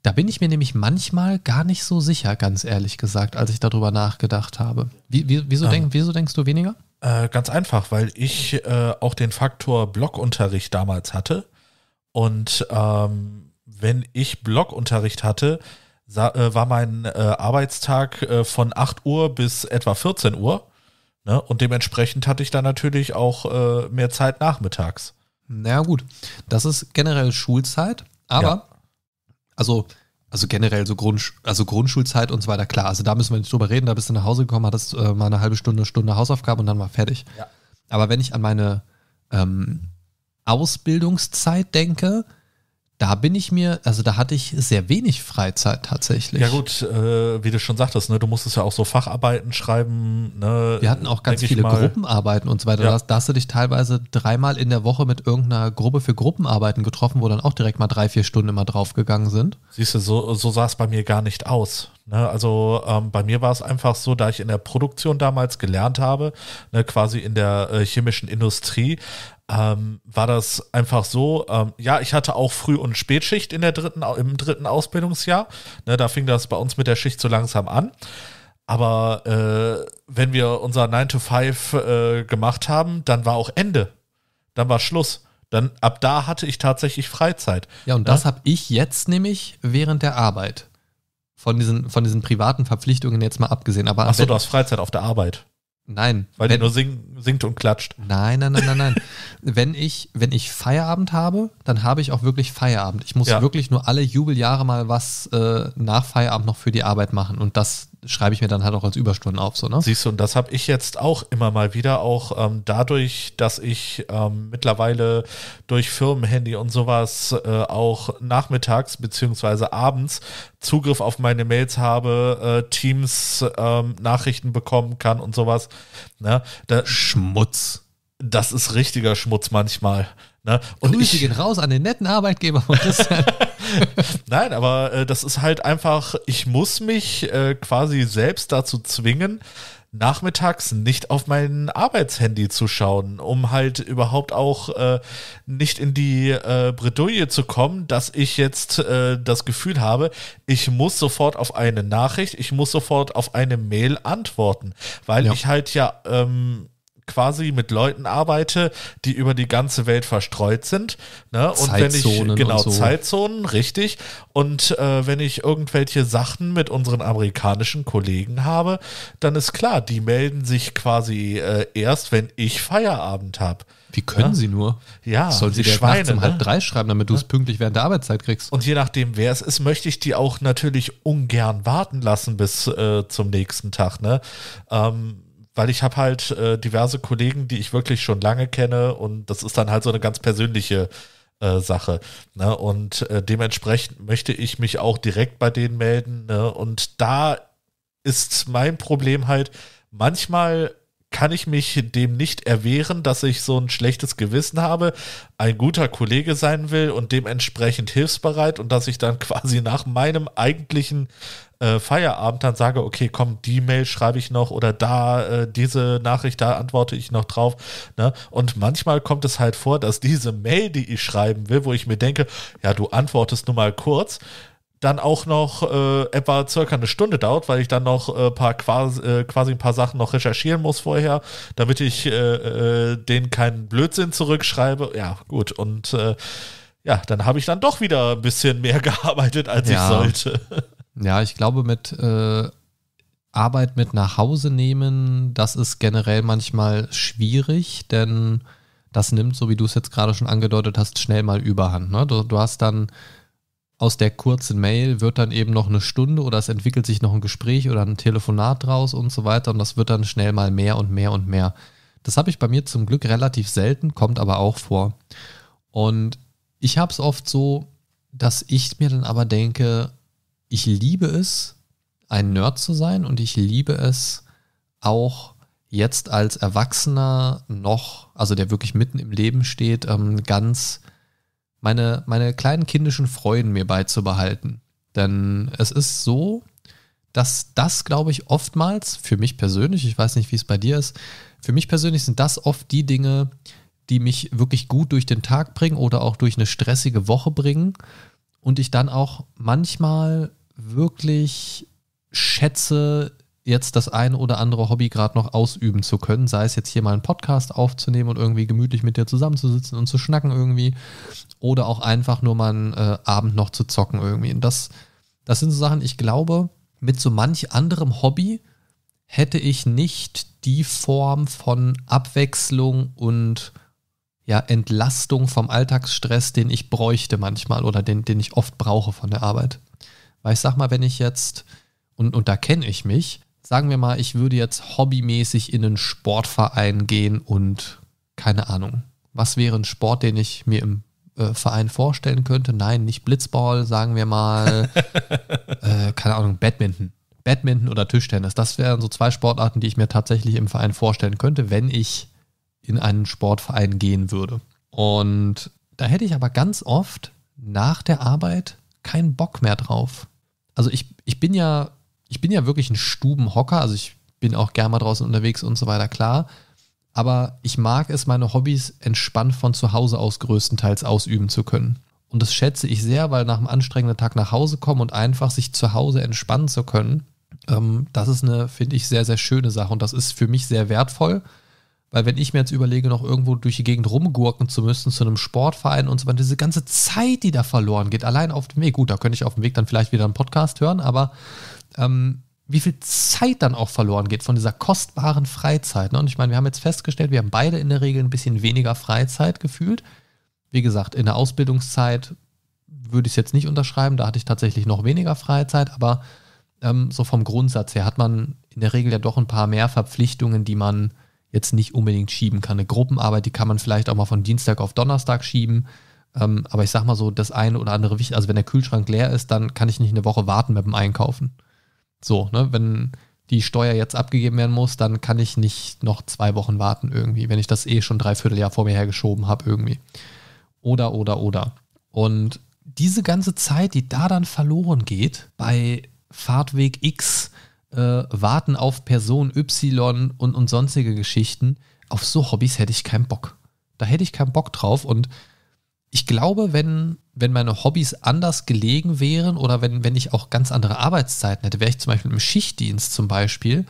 Da bin ich mir nämlich manchmal gar nicht so sicher, ganz ehrlich gesagt, als ich darüber nachgedacht habe. Wieso denkst du weniger? Ganz einfach, weil ich auch den Faktor Blockunterricht damals hatte. Und wenn ich Blockunterricht hatte, war mein Arbeitstag von 8 Uhr bis etwa 14 Uhr. Ne? Und dementsprechend hatte ich dann natürlich auch mehr Zeit nachmittags. Na gut, das ist generell Schulzeit, aber... Ja. Also Also generell so Grundschulzeit und so weiter, klar. Also da müssen wir nicht drüber reden. Da bist du nach Hause gekommen, hattest mal eine halbe Stunde Hausaufgaben und dann war fertig. Ja. Aber wenn ich an meine Ausbildungszeit denke, da bin ich mir, also da hatte ich sehr wenig Freizeit tatsächlich. Ja gut, wie du schon sagtest, ne, du musstest ja auch so Facharbeiten schreiben. Ne, wir hatten auch ganz viele Gruppenarbeiten und so weiter. Ja. Da hast du dich teilweise dreimal in der Woche mit irgendeiner Gruppe für Gruppenarbeiten getroffen, wo dann auch direkt mal 3-4 Stunden immer draufgegangen sind. Siehst du, so sah es bei mir gar nicht aus. Ne, also bei mir war es einfach so, da ich in der Produktion damals gelernt habe, ne, quasi in der chemischen Industrie, war das einfach so, ja, ich hatte auch Früh- und Spätschicht im dritten Ausbildungsjahr. Ne, da fing das bei uns mit der Schicht so langsam an. Aber wenn wir unser 9-to-5 gemacht haben, dann war auch Ende. Dann war Schluss. Dann ab da hatte ich tatsächlich Freizeit. Ja, und das habe ich jetzt nämlich während der Arbeit. Von diesen privaten Verpflichtungen jetzt mal abgesehen. Achso, du hast Freizeit auf der Arbeit. Nein. Weil ihr nur singt und klatscht. Nein. Wenn ich Feierabend habe, dann habe ich auch wirklich Feierabend. Ich muss wirklich nur alle Jubeljahre mal was nach Feierabend noch für die Arbeit machen. Und das schreibe ich mir dann halt auch als Überstunden auf. So, ne? Siehst du, und das habe ich jetzt auch immer mal wieder, auch dadurch, dass ich mittlerweile durch Firmenhandy und sowas auch nachmittags bzw. abends Zugriff auf meine Mails habe, Teams, Nachrichten bekommen kann und sowas. Ne? Schmutz. Das ist richtiger Schmutz manchmal. Ne? Und Grüße gehen raus an den netten Arbeitgeber von Christian. Nein, aber das ist halt einfach, ich muss mich quasi selbst dazu zwingen, nachmittags nicht auf mein Arbeitshandy zu schauen, um halt überhaupt auch nicht in die Bredouille zu kommen, dass ich jetzt das Gefühl habe, ich muss sofort auf eine Nachricht, ich muss sofort auf eine Mail antworten, weil ich halt quasi mit Leuten arbeite, die über die ganze Welt verstreut sind. Ne? Und Zeitzonen wenn ich, genau, und so. Zeitzonen, richtig. Und wenn ich irgendwelche Sachen mit unseren amerikanischen Kollegen habe, dann ist klar, die melden sich quasi erst, wenn ich Feierabend habe. Wie können sie nur? Ja, sollen sie dir nachts um 2:30 schreiben, damit du es pünktlich während der Arbeitszeit kriegst? Und je nachdem, wer es ist, möchte ich die auch natürlich ungern warten lassen bis zum nächsten Tag. Ne? Weil ich habe halt diverse Kollegen, die ich wirklich schon lange kenne, und das ist dann halt so eine ganz persönliche Sache. Ne? Und dementsprechend möchte ich mich auch direkt bei denen melden. Ne? Und da ist mein Problem halt, manchmal kann ich mich dem nicht erwehren, dass ich so ein schlechtes Gewissen habe, ein guter Kollege sein will und dementsprechend hilfsbereit, und dass ich dann quasi nach meinem eigentlichen Feierabend dann sage, okay, komm, die Mail schreibe ich noch, oder da diese Nachricht, da antworte ich noch drauf. Ne? Und manchmal kommt es halt vor, dass diese Mail, die ich schreiben will, wo ich mir denke, ja, du antwortest nur mal kurz, dann auch noch etwa circa eine Stunde dauert, weil ich dann noch quasi ein paar Sachen noch recherchieren muss vorher, damit ich denen keinen Blödsinn zurückschreibe. Ja, gut, und dann habe ich dann doch wieder ein bisschen mehr gearbeitet, als ich sollte. Ja, ich glaube, mit Arbeit mit nach Hause nehmen, das ist generell manchmal schwierig, denn das nimmt, so wie du es jetzt gerade schon angedeutet hast, schnell mal Überhand. Ne? Du hast dann aus der kurzen Mail wird dann eben noch eine Stunde, oder es entwickelt sich noch ein Gespräch oder ein Telefonat draus und so weiter, und das wird dann schnell mal mehr und mehr und mehr. Das habe ich bei mir zum Glück relativ selten, kommt aber auch vor. Und ich habe es oft so, dass ich mir dann aber denke, ich liebe es, ein Nerd zu sein, und ich liebe es auch jetzt als Erwachsener noch, also der wirklich mitten im Leben steht, ganz meine kleinen kindischen Freuden mir beizubehalten. Denn es ist so, dass das, glaube ich, oftmals für mich persönlich, ich weiß nicht, wie es bei dir ist, für mich persönlich sind das oft die Dinge, die mich wirklich gut durch den Tag bringen oder auch durch eine stressige Woche bringen, und ich dann auch manchmal wirklich schätze, jetzt das ein oder andere Hobby gerade noch ausüben zu können, sei es jetzt hier mal einen Podcast aufzunehmen und irgendwie gemütlich mit dir zusammenzusitzen und zu schnacken irgendwie, oder auch einfach nur mal einen Abend noch zu zocken irgendwie. Und das sind so Sachen, ich glaube, mit so manch anderem Hobby hätte ich nicht die Form von Abwechslung und Entlastung vom Alltagsstress, den ich bräuchte manchmal, oder den ich oft brauche von der Arbeit. Weil ich sag mal, wenn ich jetzt, und da kenne ich mich, sagen wir mal, ich würde jetzt hobbymäßig in einen Sportverein gehen und keine Ahnung, was wäre ein Sport, den ich mir im Verein vorstellen könnte? Nein, nicht Blitzball, sagen wir mal, keine Ahnung, Badminton. Badminton oder Tischtennis, das wären so zwei Sportarten, die ich mir tatsächlich im Verein vorstellen könnte, wenn ich in einen Sportverein gehen würde. Und da hätte ich aber ganz oft nach der Arbeit keinen Bock mehr drauf. Also ich bin ja wirklich ein Stubenhocker, also ich bin auch gerne mal draußen unterwegs und so weiter, klar. Aber ich mag es, meine Hobbys entspannt von zu Hause aus größtenteils ausüben zu können. Und das schätze ich sehr, weil nach einem anstrengenden Tag nach Hause kommen und einfach sich zu Hause entspannen zu können, das ist eine, finde ich, sehr, sehr schöne Sache. Und das ist für mich sehr wertvoll, weil wenn ich mir jetzt überlege, noch irgendwo durch die Gegend rumgurken zu müssen, zu einem Sportverein und so weiter, diese ganze Zeit, die da verloren geht, allein auf dem Weg, gut, da könnte ich auf dem Weg dann vielleicht wieder einen Podcast hören, aber wie viel Zeit dann auch verloren geht von dieser kostbaren Freizeit. Ne? Und ich meine, wir haben jetzt festgestellt, wir haben beide in der Regel ein bisschen weniger Freizeit gefühlt. Wie gesagt, in der Ausbildungszeit würde ich es jetzt nicht unterschreiben, da hatte ich tatsächlich noch weniger Freizeit, aber so vom Grundsatz her hat man in der Regel ja doch ein paar mehr Verpflichtungen, die man jetzt nicht unbedingt schieben kann. Eine Gruppenarbeit, die kann man vielleicht auch mal von Dienstag auf Donnerstag schieben, aber ich sag mal so, das eine oder andere, also wenn der Kühlschrank leer ist, dann kann ich nicht eine Woche warten mit dem Einkaufen. So, ne, wenn die Steuer jetzt abgegeben werden muss, dann kann ich nicht noch 2 Wochen warten irgendwie, wenn ich das eh schon 3/4 Jahr vor mir hergeschoben habe irgendwie. Oder. Und diese ganze Zeit, die da dann verloren geht, bei Fahrtweg X, Warten auf Person Y und sonstige Geschichten, auf so Hobbys hätte ich keinen Bock. Da hätte ich keinen Bock drauf. Und ich glaube, wenn meine Hobbys anders gelegen wären oder wenn ich auch ganz andere Arbeitszeiten hätte, wäre ich zum Beispiel im Schichtdienst zum Beispiel,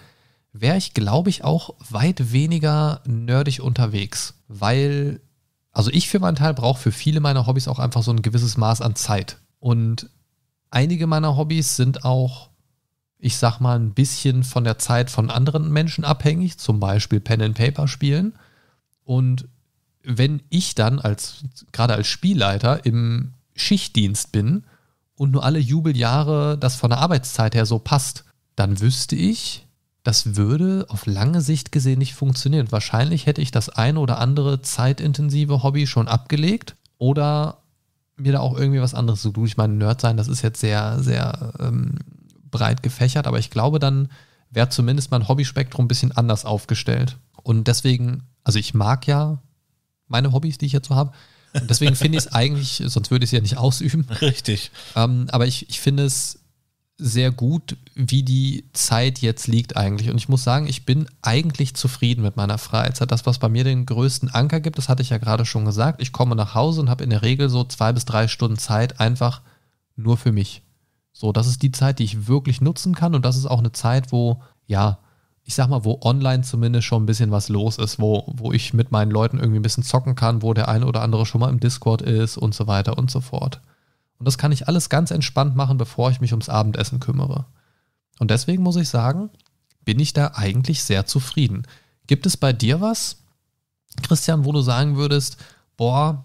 wäre ich, glaube ich, auch weit weniger nerdig unterwegs. Weil, also ich für meinen Teil brauche für viele meiner Hobbys auch einfach so ein gewisses Maß an Zeit. Und einige meiner Hobbys sind auch, ich sag mal, ein bisschen von der Zeit von anderen Menschen abhängig, zum Beispiel Pen and Paper spielen. Und wenn ich dann gerade als Spielleiter im Schichtdienst bin und nur alle Jubeljahre das von der Arbeitszeit her so passt, dann wüsste ich, das würde auf lange Sicht gesehen nicht funktionieren. Wahrscheinlich hätte ich das eine oder andere zeitintensive Hobby schon abgelegt oder mir da auch irgendwie was anderes zu tun. Ich meine, Nerd sein, das ist jetzt sehr, sehr breit gefächert, aber ich glaube, dann wäre zumindest mein Hobbyspektrum ein bisschen anders aufgestellt. Und deswegen, also ich mag ja meine Hobbys, die ich jetzt so habe. Und deswegen finde ich es eigentlich, sonst würde ich es ja nicht ausüben. Richtig. Aber ich finde es sehr gut, wie die Zeit jetzt liegt eigentlich. Und ich muss sagen, ich bin eigentlich zufrieden mit meiner Freizeit. Das, was bei mir den größten Anker gibt, das hatte ich ja gerade schon gesagt. Ich komme nach Hause und habe in der Regel so 2 bis 3 Stunden Zeit einfach nur für mich. So, das ist die Zeit, die ich wirklich nutzen kann. Und das ist auch eine Zeit, wo, ja, ich sag mal, wo online zumindest schon ein bisschen was los ist, wo ich mit meinen Leuten irgendwie ein bisschen zocken kann, wo der eine oder andere schon mal im Discord ist und so weiter und so fort. Und das kann ich alles ganz entspannt machen, bevor ich mich ums Abendessen kümmere. Und deswegen muss ich sagen, bin ich da eigentlich sehr zufrieden. Gibt es bei dir was, Christian, wo du sagen würdest, boah,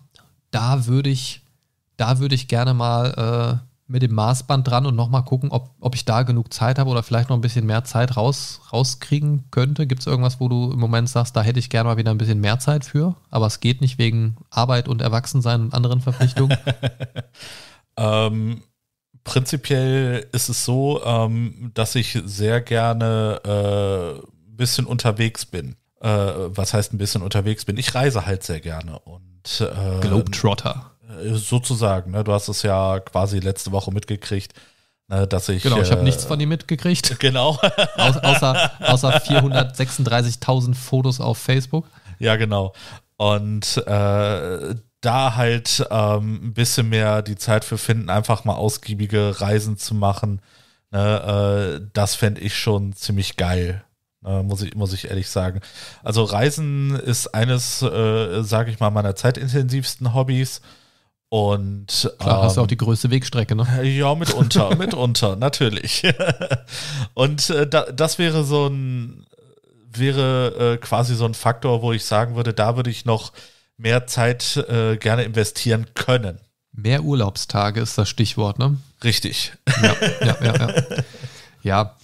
da würde ich gerne mal mit dem Maßband dran und nochmal gucken, ob ich da genug Zeit habe oder vielleicht noch ein bisschen mehr Zeit rauskriegen könnte? Gibt es irgendwas, wo du im Moment sagst, da hätte ich gerne mal wieder ein bisschen mehr Zeit für, aber es geht nicht wegen Arbeit und Erwachsensein und anderen Verpflichtungen? Prinzipiell ist es so, dass ich sehr gerne ein bisschen unterwegs bin. Was heißt ein bisschen unterwegs bin? Ich reise halt sehr gerne. Und Globetrotter. Sozusagen, ne? Du hast es ja quasi letzte Woche mitgekriegt, ne, dass ich... Genau, ich habe nichts von dir mitgekriegt. Genau. außer 436.000 Fotos auf Facebook. Ja, genau. Und da halt ein bisschen mehr die Zeit für finden, einfach mal ausgiebige Reisen zu machen, ne, das fände ich schon ziemlich geil. Muss ich ehrlich sagen. Also Reisen ist eines, sage ich mal, meiner zeitintensivsten Hobbys. Und klar, hast du auch die größte Wegstrecke, ne? Ja, mitunter, natürlich. Und das wäre quasi so ein Faktor, wo ich sagen würde, da würde ich noch mehr Zeit gerne investieren können. Mehr Urlaubstage ist das Stichwort, ne? Richtig. Ja.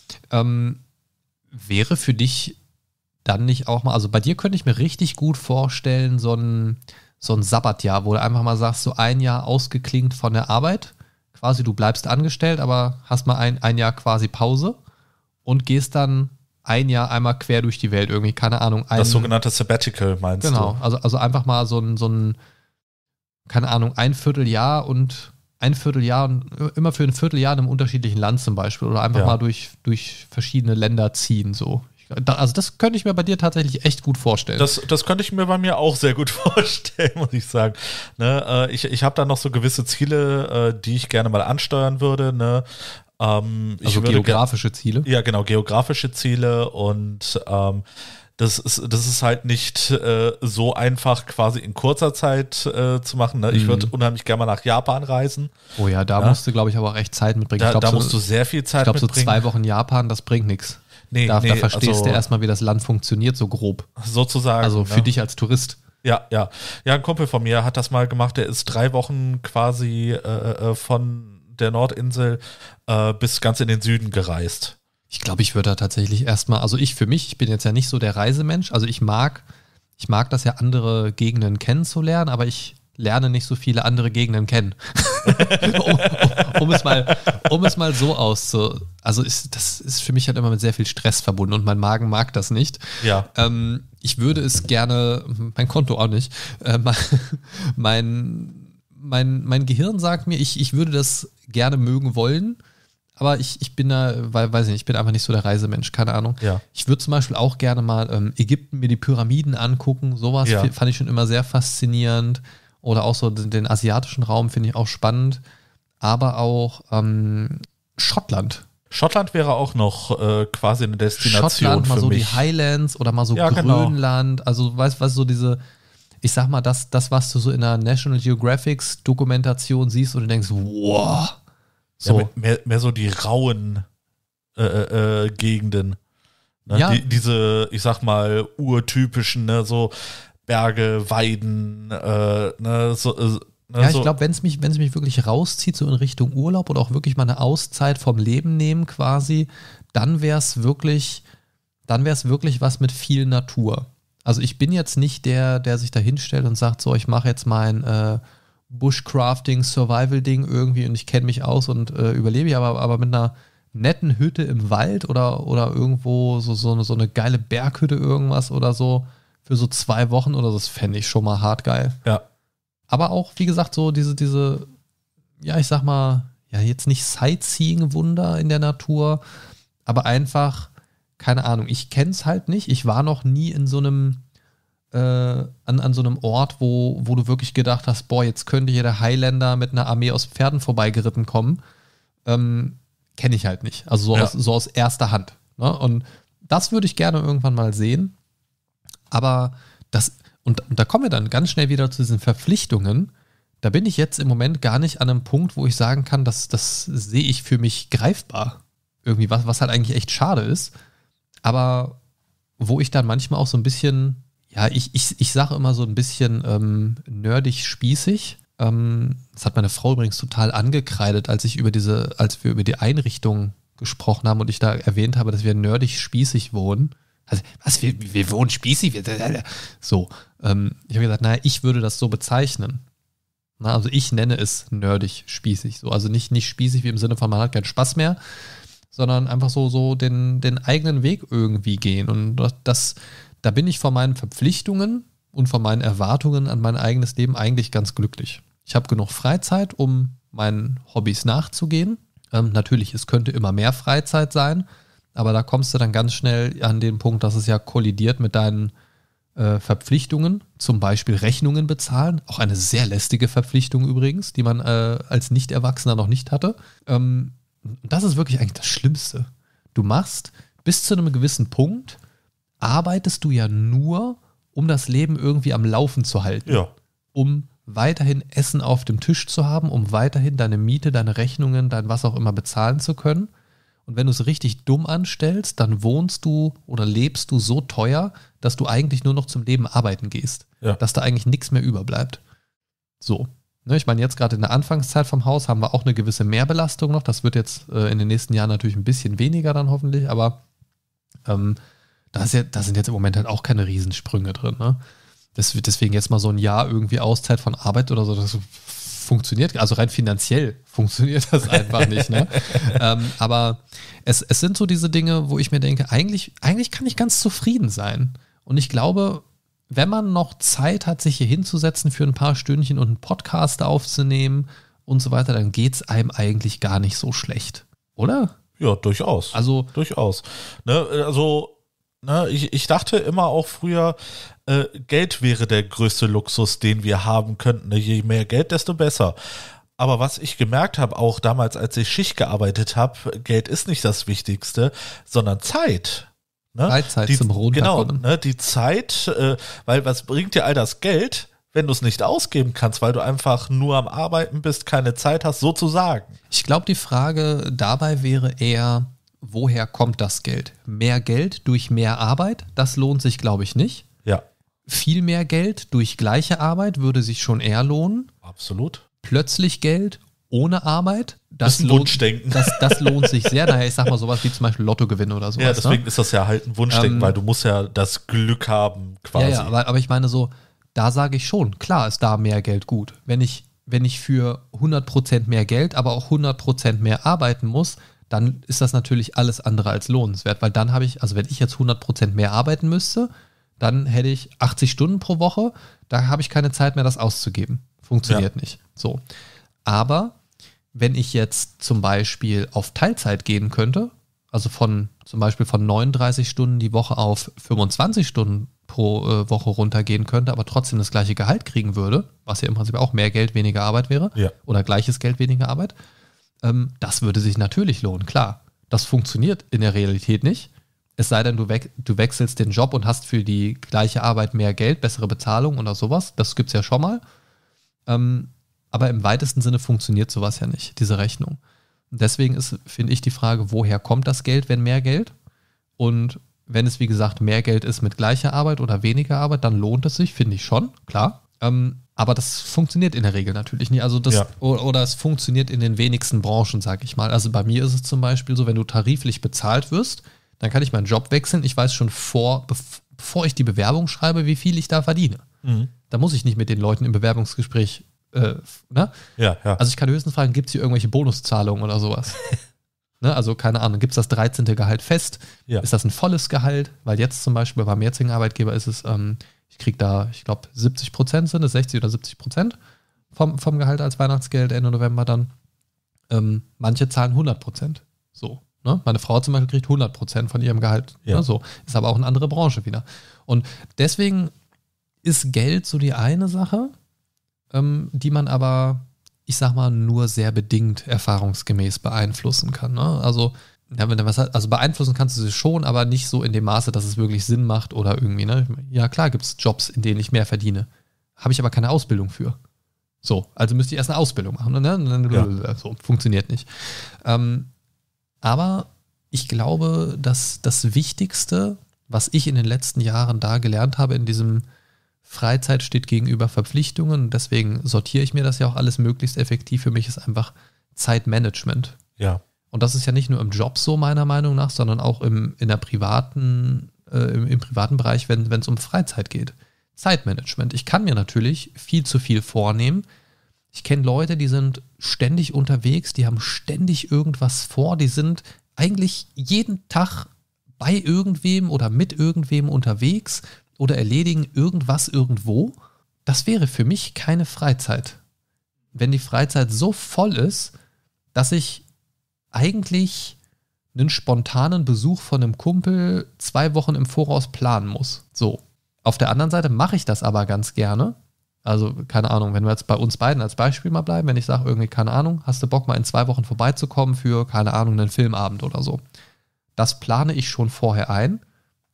Wäre für dich dann nicht auch mal, also bei dir könnte ich mir richtig gut vorstellen, so ein Sabbatjahr, wo du einfach mal sagst, so ein Jahr ausgeklingt von der Arbeit, quasi du bleibst angestellt, aber hast mal ein Jahr quasi Pause und gehst dann ein Jahr einmal quer durch die Welt irgendwie, keine Ahnung. Das sogenannte Sabbatical meinst du? Genau, also einfach mal so ein, keine Ahnung, ein Vierteljahr und immer für ein Vierteljahr in einem unterschiedlichen Land zum Beispiel oder einfach mal durch verschiedene Länder ziehen so. Also das könnte ich mir bei dir tatsächlich echt gut vorstellen. Das könnte ich mir bei mir auch sehr gut vorstellen, muss ich sagen. Ne? Ich habe da noch so gewisse Ziele, die ich gerne mal ansteuern würde. Ne? Geografische Ziele? Ja, genau, geografische Ziele und das ist halt nicht so einfach quasi in kurzer Zeit zu machen. Ne? Ich würde unheimlich gerne mal nach Japan reisen. Oh ja, da musst du, glaube ich, aber auch echt Zeit mitbringen. Ich glaube, so 2 Wochen Japan, das bringt nichts. Da verstehst du erstmal, wie das Land funktioniert, so grob. Sozusagen. Also für dich als Tourist. Ja. Ja, ein Kumpel von mir hat das mal gemacht. Der ist 3 Wochen quasi von der Nordinsel bis ganz in den Süden gereist. Ich glaube, ich würde da tatsächlich erstmal, also ich bin jetzt ja nicht so der Reisemensch. Also ich mag das ja, andere Gegenden kennenzulernen, aber ich lerne nicht so viele andere Gegenden kennen. um es mal so auszudrücken. Also das ist für mich halt immer mit sehr viel Stress verbunden und mein Magen mag das nicht. Ja. Ich würde es gerne, mein Konto auch nicht, mein Gehirn sagt mir, ich würde das gerne mögen wollen, aber ich bin da, weiß ich nicht, ich bin einfach nicht so der Reisemensch, keine Ahnung. Ja. Ich würde zum Beispiel auch gerne mal Ägypten, mir die Pyramiden angucken, sowas fand ich schon immer sehr faszinierend. Oder auch so den asiatischen Raum finde ich auch spannend. Aber auch Schottland. Schottland wäre auch noch quasi eine Destination Schottland, für mal so mich. Die Highlands oder mal so Grönland. Genau. Also weißt du, so diese, ich sag mal, das, was du so in der National Geographics Dokumentation siehst und du denkst, wow. So. Ja, mehr so die rauen Gegenden. Ne? Ja. Diese, ich sag mal, urtypischen, ne, so Berge, Weiden, ich glaube, wenn es mich wirklich rauszieht, so in Richtung Urlaub oder auch wirklich mal eine Auszeit vom Leben nehmen quasi, dann wäre es wirklich was mit viel Natur. Also ich bin jetzt nicht der sich da hinstellt und sagt, so, ich mache jetzt mein Bushcrafting-Survival-Ding irgendwie und ich kenne mich aus und überlebe, aber mit einer netten Hütte im Wald oder irgendwo so eine geile Berghütte irgendwas oder so für so 2 Wochen oder so, das fände ich schon mal hart geil. Ja. Aber auch, wie gesagt, so diese, ja, ich sag mal, ja, jetzt nicht Sightseeing-Wunder in der Natur, aber einfach, keine Ahnung, ich kenn's halt nicht. Ich war noch nie in so einem, an so einem Ort, wo du wirklich gedacht hast, boah, jetzt könnte hier der Highlander mit einer Armee aus Pferden vorbeigeritten kommen. Kenne ich halt nicht. Also so aus erster Hand. Ne? Und das würde ich gerne irgendwann mal sehen. Aber das, und da kommen wir dann ganz schnell wieder zu diesen Verpflichtungen. Da bin ich jetzt im Moment gar nicht an einem Punkt, wo ich sagen kann, das sehe ich für mich greifbar. Irgendwie, was halt eigentlich echt schade ist. Aber wo ich dann manchmal auch so ein bisschen, ja, ich sage immer so ein bisschen nerdig, spießig. Das hat meine Frau übrigens total angekreidet, als wir über die Einrichtung gesprochen haben und ich da erwähnt habe, dass wir nerdig, spießig wohnen. Also, was, wir wohnen spießig? So. Ich habe gesagt, naja, ich würde das so bezeichnen. Na, also ich nenne es nerdig, spießig. So, also nicht spießig wie im Sinne von, man hat keinen Spaß mehr, sondern einfach so den eigenen Weg irgendwie gehen. Und da bin ich von meinen Verpflichtungen und von meinen Erwartungen an mein eigenes Leben eigentlich ganz glücklich. Ich habe genug Freizeit, um meinen Hobbys nachzugehen. Natürlich, es könnte immer mehr Freizeit sein, aber da kommst du dann ganz schnell an den Punkt, dass es ja kollidiert mit deinen Verpflichtungen, zum Beispiel Rechnungen bezahlen, auch eine sehr lästige Verpflichtung übrigens, die man als Nicht-Erwachsener noch nicht hatte. Das ist wirklich eigentlich das Schlimmste. Du machst bis zu einem gewissen Punkt, arbeitest du ja nur, um das Leben irgendwie am Laufen zu halten, um weiterhin Essen auf dem Tisch zu haben, um weiterhin deine Miete, deine Rechnungen, dein was auch immer bezahlen zu können. Und wenn du es richtig dumm anstellst, dann wohnst du oder lebst du so teuer, dass du eigentlich nur noch zum Leben arbeiten gehst. Ja. Dass da eigentlich nichts mehr überbleibt. So. Ich meine, jetzt gerade in der Anfangszeit vom Haus haben wir auch eine gewisse Mehrbelastung noch. Das wird jetzt in den nächsten Jahren natürlich ein bisschen weniger dann hoffentlich, aber da sind jetzt im Moment halt auch keine Riesensprünge drin. Ne? Deswegen jetzt mal so ein Jahr irgendwie Auszeit von Arbeit oder so, das funktioniert, also rein finanziell funktioniert das einfach nicht. Ne? Aber es sind so diese Dinge, wo ich mir denke, eigentlich kann ich ganz zufrieden sein. Und ich glaube, wenn man noch Zeit hat, sich hier hinzusetzen für ein paar Stündchen und einen Podcast aufzunehmen und so weiter, dann geht es einem eigentlich gar nicht so schlecht, oder? Ja, durchaus. Also durchaus. Ne, also ich dachte immer auch früher, Geld wäre der größte Luxus, den wir haben könnten. Je mehr Geld, desto besser. Aber was ich gemerkt habe, auch damals, als ich Schicht gearbeitet habe, Geld ist nicht das Wichtigste, sondern Zeit. Ne? Freizeit zum Runterkommen. Genau, ne, die Zeit, weil was bringt dir all das Geld, wenn du es nicht ausgeben kannst, weil du einfach nur am Arbeiten bist, keine Zeit hast, sozusagen. Ich glaube, die Frage dabei wäre eher, woher kommt das Geld? Mehr Geld durch mehr Arbeit, das lohnt sich, glaube ich, nicht. Ja. Viel mehr Geld durch gleiche Arbeit würde sich schon eher lohnen. Absolut. Plötzlich Geld ohne Arbeit, das lohnt sich sehr. Daher, ich sag mal, sowas wie zum Beispiel Lottogewinne oder sowas. Ja, deswegen ist das ja halt ein Wunschdenken, weil du musst ja das Glück haben quasi. Ja, aber ich meine so, da sage ich schon, klar ist da mehr Geld gut. Wenn ich für 100% mehr Geld, aber auch 100% mehr arbeiten muss, dann ist das natürlich alles andere als lohnenswert. Weil dann habe ich, also wenn ich jetzt 100% mehr arbeiten müsste, dann hätte ich 80 Stunden pro Woche, da habe ich keine Zeit mehr, das auszugeben. Funktioniert nicht. So. Aber wenn ich jetzt zum Beispiel auf Teilzeit gehen könnte, also zum Beispiel von 39 Stunden die Woche auf 25 Stunden pro Woche runtergehen könnte, aber trotzdem das gleiche Gehalt kriegen würde, was ja im Prinzip auch mehr Geld, weniger Arbeit wäre, oder gleiches Geld, weniger Arbeit, das würde sich natürlich lohnen, klar. Das funktioniert in der Realität nicht. Es sei denn, du wechselst den Job und hast für die gleiche Arbeit mehr Geld, bessere Bezahlung oder sowas. Das gibt es ja schon mal. Aber im weitesten Sinne funktioniert sowas ja nicht, diese Rechnung. Und deswegen ist, finde ich, die Frage, woher kommt das Geld, wenn mehr Geld? Und wenn es, wie gesagt, mehr Geld ist mit gleicher Arbeit oder weniger Arbeit, dann lohnt es sich, finde ich schon, klar. Aber das funktioniert in der Regel natürlich nicht. Also oder es funktioniert in den wenigsten Branchen, sage ich mal. Also bei mir ist es zum Beispiel so, wenn du tariflich bezahlt wirst, dann kann ich meinen Job wechseln. Ich weiß schon bevor ich die Bewerbung schreibe, wie viel ich da verdiene. Mhm. Da muss ich nicht mit den Leuten im Bewerbungsgespräch Also ich kann höchstens fragen, gibt es hier irgendwelche Bonuszahlungen oder sowas? Ne? Also keine Ahnung, gibt es das 13. Gehalt fest? Ja. Ist das ein volles Gehalt? Weil jetzt zum Beispiel beim jetzigen Arbeitgeber ist es, ich kriege da, ich glaube 70% sind es, 60 oder 70% vom Gehalt als Weihnachtsgeld Ende November dann. Manche zahlen 100%. So. Ne? Meine Frau zum Beispiel kriegt 100% von ihrem Gehalt. Ja. Ne? So. Ist aber auch eine andere Branche wieder. Und deswegen ist Geld so die eine Sache, die man aber, ich sag mal, nur sehr bedingt erfahrungsgemäß beeinflussen kann. Ne? Also, beeinflussen kannst du sie schon, aber nicht so in dem Maße, dass es wirklich Sinn macht oder irgendwie. Ne? Ja, klar gibt es Jobs, in denen ich mehr verdiene. Habe ich aber keine Ausbildung für. So, also müsste ich erst eine Ausbildung machen. Ne? Ja. So, funktioniert nicht. Aber ich glaube, dass das Wichtigste, was ich in den letzten Jahren da gelernt habe, in diesem Freizeit steht gegenüber Verpflichtungen, deswegen sortiere ich mir das ja auch alles möglichst effektiv. Für mich ist einfach Zeitmanagement. Ja. Und das ist ja nicht nur im Job so, meiner Meinung nach, sondern auch im privaten Bereich, wenn es um Freizeit geht. Zeitmanagement. Ich kann mir natürlich viel zu viel vornehmen. Ich kenne Leute, die sind ständig unterwegs, die haben ständig irgendwas vor, die sind eigentlich jeden Tag bei irgendwem oder mit irgendwem unterwegs oder erledigen irgendwas irgendwo. Das wäre für mich keine Freizeit. Wenn die Freizeit so voll ist, dass ich eigentlich einen spontanen Besuch von einem Kumpel 2 Wochen im Voraus planen muss. So. Auf der anderen Seite mache ich das aber ganz gerne. Also, keine Ahnung, wenn wir jetzt bei uns beiden als Beispiel mal bleiben, wenn ich sage, irgendwie, keine Ahnung, hast du Bock, mal in 2 Wochen vorbeizukommen für, keine Ahnung, einen Filmabend oder so. Das plane ich schon vorher ein,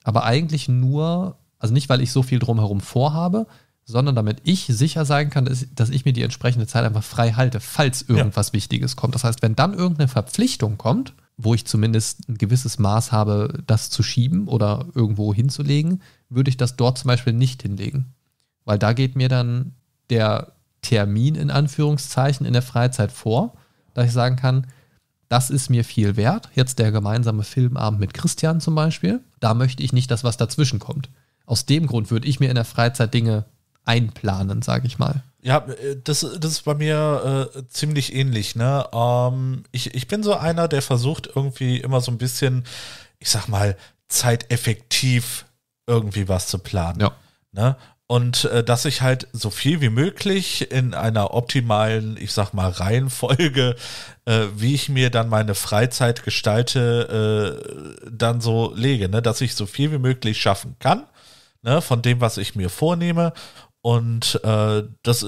aber eigentlich nur, also nicht, weil ich so viel drumherum vorhabe, sondern damit ich sicher sein kann, dass ich mir die entsprechende Zeit einfach frei halte, falls irgendwas Wichtiges kommt. Das heißt, wenn dann irgendeine Verpflichtung kommt, wo ich zumindest ein gewisses Maß habe, das zu schieben oder irgendwo hinzulegen, würde ich das dort zum Beispiel nicht hinlegen. Weil da geht mir dann der Termin in Anführungszeichen in der Freizeit vor, dass ich sagen kann, das ist mir viel wert. Jetzt der gemeinsame Filmabend mit Christian zum Beispiel. Da möchte ich nicht, dass was dazwischen kommt. Aus dem Grund würde ich mir in der Freizeit Dinge einplanen, sage ich mal. Ja, das ist bei mir ziemlich ähnlich, ne? Ich bin so einer, der versucht irgendwie immer so ein bisschen, ich sag mal, zeiteffektiv irgendwie was zu planen. Ja. Ne? Und dass ich halt so viel wie möglich in einer optimalen, ich sag mal, Reihenfolge, wie ich mir dann meine Freizeit gestalte, dann so lege, ne? Dass ich so viel wie möglich schaffen kann, ne? Von dem, was ich mir vornehme. Und das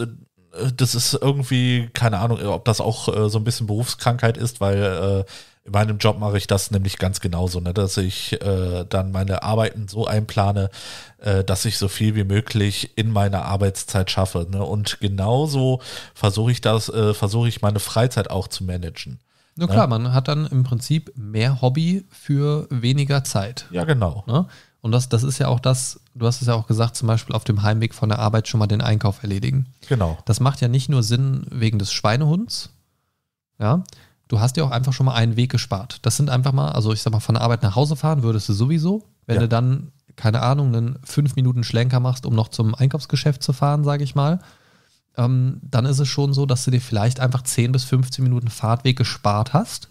ist irgendwie, keine Ahnung, ob das auch so ein bisschen Berufskrankheit ist, weil in meinem Job mache ich das nämlich ganz genauso, ne? Dass ich dann meine Arbeiten so einplane, dass ich so viel wie möglich in meiner Arbeitszeit schaffe, ne? Und genauso versuche ich meine Freizeit auch zu managen. Na klar, ne? Man hat dann im Prinzip mehr Hobby für weniger Zeit. Ja, genau. Ne? Und das ist ja auch das, du hast es ja auch gesagt, zum Beispiel auf dem Heimweg von der Arbeit schon mal den Einkauf erledigen. Genau. Das macht ja nicht nur Sinn wegen des Schweinehunds, ja, du hast ja auch einfach schon mal einen Weg gespart. Das sind einfach mal, also ich sag mal, von der Arbeit nach Hause fahren würdest du sowieso, wenn du dann, keine Ahnung, einen 5 Minuten Schlenker machst, um noch zum Einkaufsgeschäft zu fahren, sage ich mal, dann ist es schon so, dass du dir vielleicht einfach 10 bis 15 Minuten Fahrtweg gespart hast.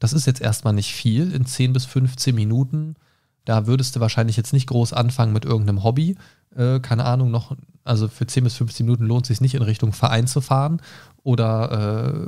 Das ist jetzt erstmal nicht viel, in 10 bis 15 Minuten da würdest du wahrscheinlich jetzt nicht groß anfangen mit irgendeinem Hobby. Keine Ahnung, noch, also für 10 bis 15 Minuten lohnt es sich nicht, in Richtung Verein zu fahren oder,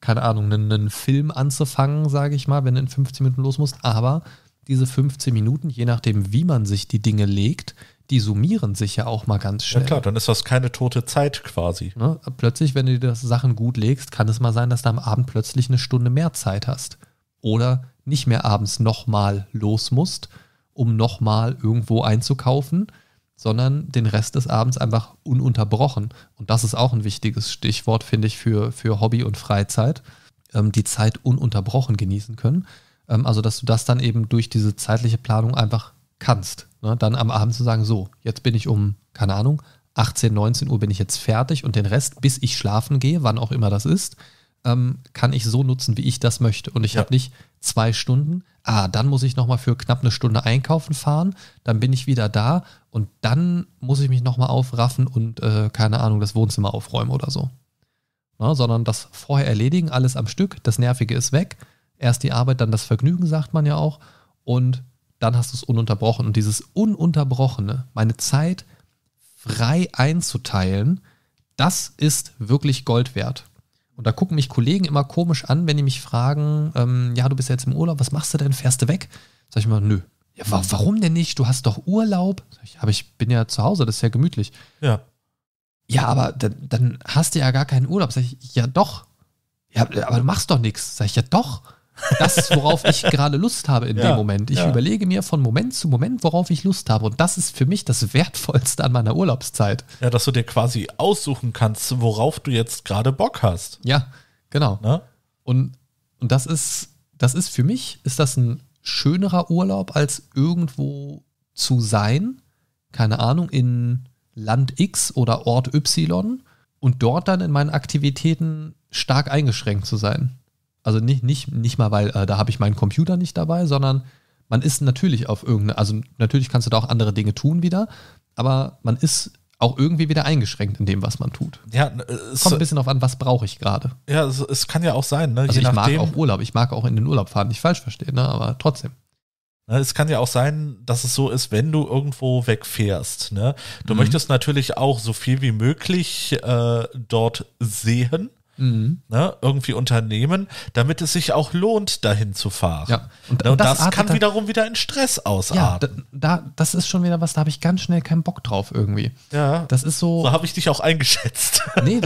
keine Ahnung, einen Film anzufangen, sage ich mal, wenn du in 15 Minuten los musst. Aber diese 15 Minuten, je nachdem, wie man sich die Dinge legt, die summieren sich ja auch mal ganz schnell. Ja klar, dann ist das keine tote Zeit quasi. Ne? Plötzlich, wenn du dir das Sachen gut legst, kann es mal sein, dass du am Abend plötzlich eine Stunde mehr Zeit hast. Oder nicht mehr abends nochmal los musst, um nochmal irgendwo einzukaufen, sondern den Rest des Abends einfach ununterbrochen. Und das ist auch ein wichtiges Stichwort, finde ich, für Hobby und Freizeit, die Zeit ununterbrochen genießen können. Also, dass du das dann eben durch diese zeitliche Planung einfach kannst. Ne? Dann am Abend zu sagen, so, jetzt bin ich um, keine Ahnung, 18, 19 Uhr bin ich jetzt fertig und den Rest, bis ich schlafen gehe, wann auch immer das ist, kann ich so nutzen, wie ich das möchte. Und ich habe nicht 2 Stunden, dann muss ich nochmal für knapp eine Stunde einkaufen fahren, dann bin ich wieder da und dann muss ich mich nochmal aufraffen und, keine Ahnung, das Wohnzimmer aufräumen oder so. Na, sondern das vorher erledigen, alles am Stück, das Nervige ist weg, erst die Arbeit, dann das Vergnügen, sagt man ja auch, und dann hast du es ununterbrochen. Und dieses Ununterbrochene, meine Zeit frei einzuteilen, das ist wirklich Gold wert. Und da gucken mich Kollegen immer komisch an, wenn die mich fragen, ja, du bist ja jetzt im Urlaub, was machst du denn, fährst du weg? Sag ich mal, nö. Ja, warum denn nicht? Du hast doch Urlaub. Sag ich, aber ich bin ja zu Hause, das ist ja gemütlich. Ja. Ja, aber dann hast du ja gar keinen Urlaub. Sag ich, ja doch. Ja, aber du machst doch nichts. Sag ich, ja doch. Das ist, worauf ich gerade Lust habe in dem Moment. Ich überlege mir von Moment zu Moment, worauf ich Lust habe. Und das ist für mich das Wertvollste an meiner Urlaubszeit. Ja, dass du dir quasi aussuchen kannst, worauf du jetzt gerade Bock hast. Ja, genau. Ne? Und das ist für mich, ist das ein schönerer Urlaub, als irgendwo zu sein, keine Ahnung, in Land X oder Ort Y und dort dann in meinen Aktivitäten stark eingeschränkt zu sein. Also nicht mal, weil da habe ich meinen Computer nicht dabei, sondern man ist natürlich auf irgendeine, also natürlich kannst du da auch andere Dinge tun wieder, aber man ist auch irgendwie wieder eingeschränkt in dem, was man tut. Ja, es kommt ein bisschen auf an, was brauche ich gerade. Ja, es kann ja auch sein, ne? Also ich mag auch Urlaub, ich mag auch in den Urlaub fahren, nicht falsch verstehen, ne? Aber trotzdem. Es kann ja auch sein, dass es so ist, wenn du irgendwo wegfährst, ne? Du möchtest natürlich auch so viel wie möglich dort sehen. Ne, irgendwie unternehmen, damit es sich auch lohnt, dahin zu fahren. Ja. Und das kann wiederum wieder in Stress ausarten. Ja, das ist schon wieder was, da habe ich ganz schnell keinen Bock drauf irgendwie. Ja, das ist so habe ich dich auch eingeschätzt. Nee,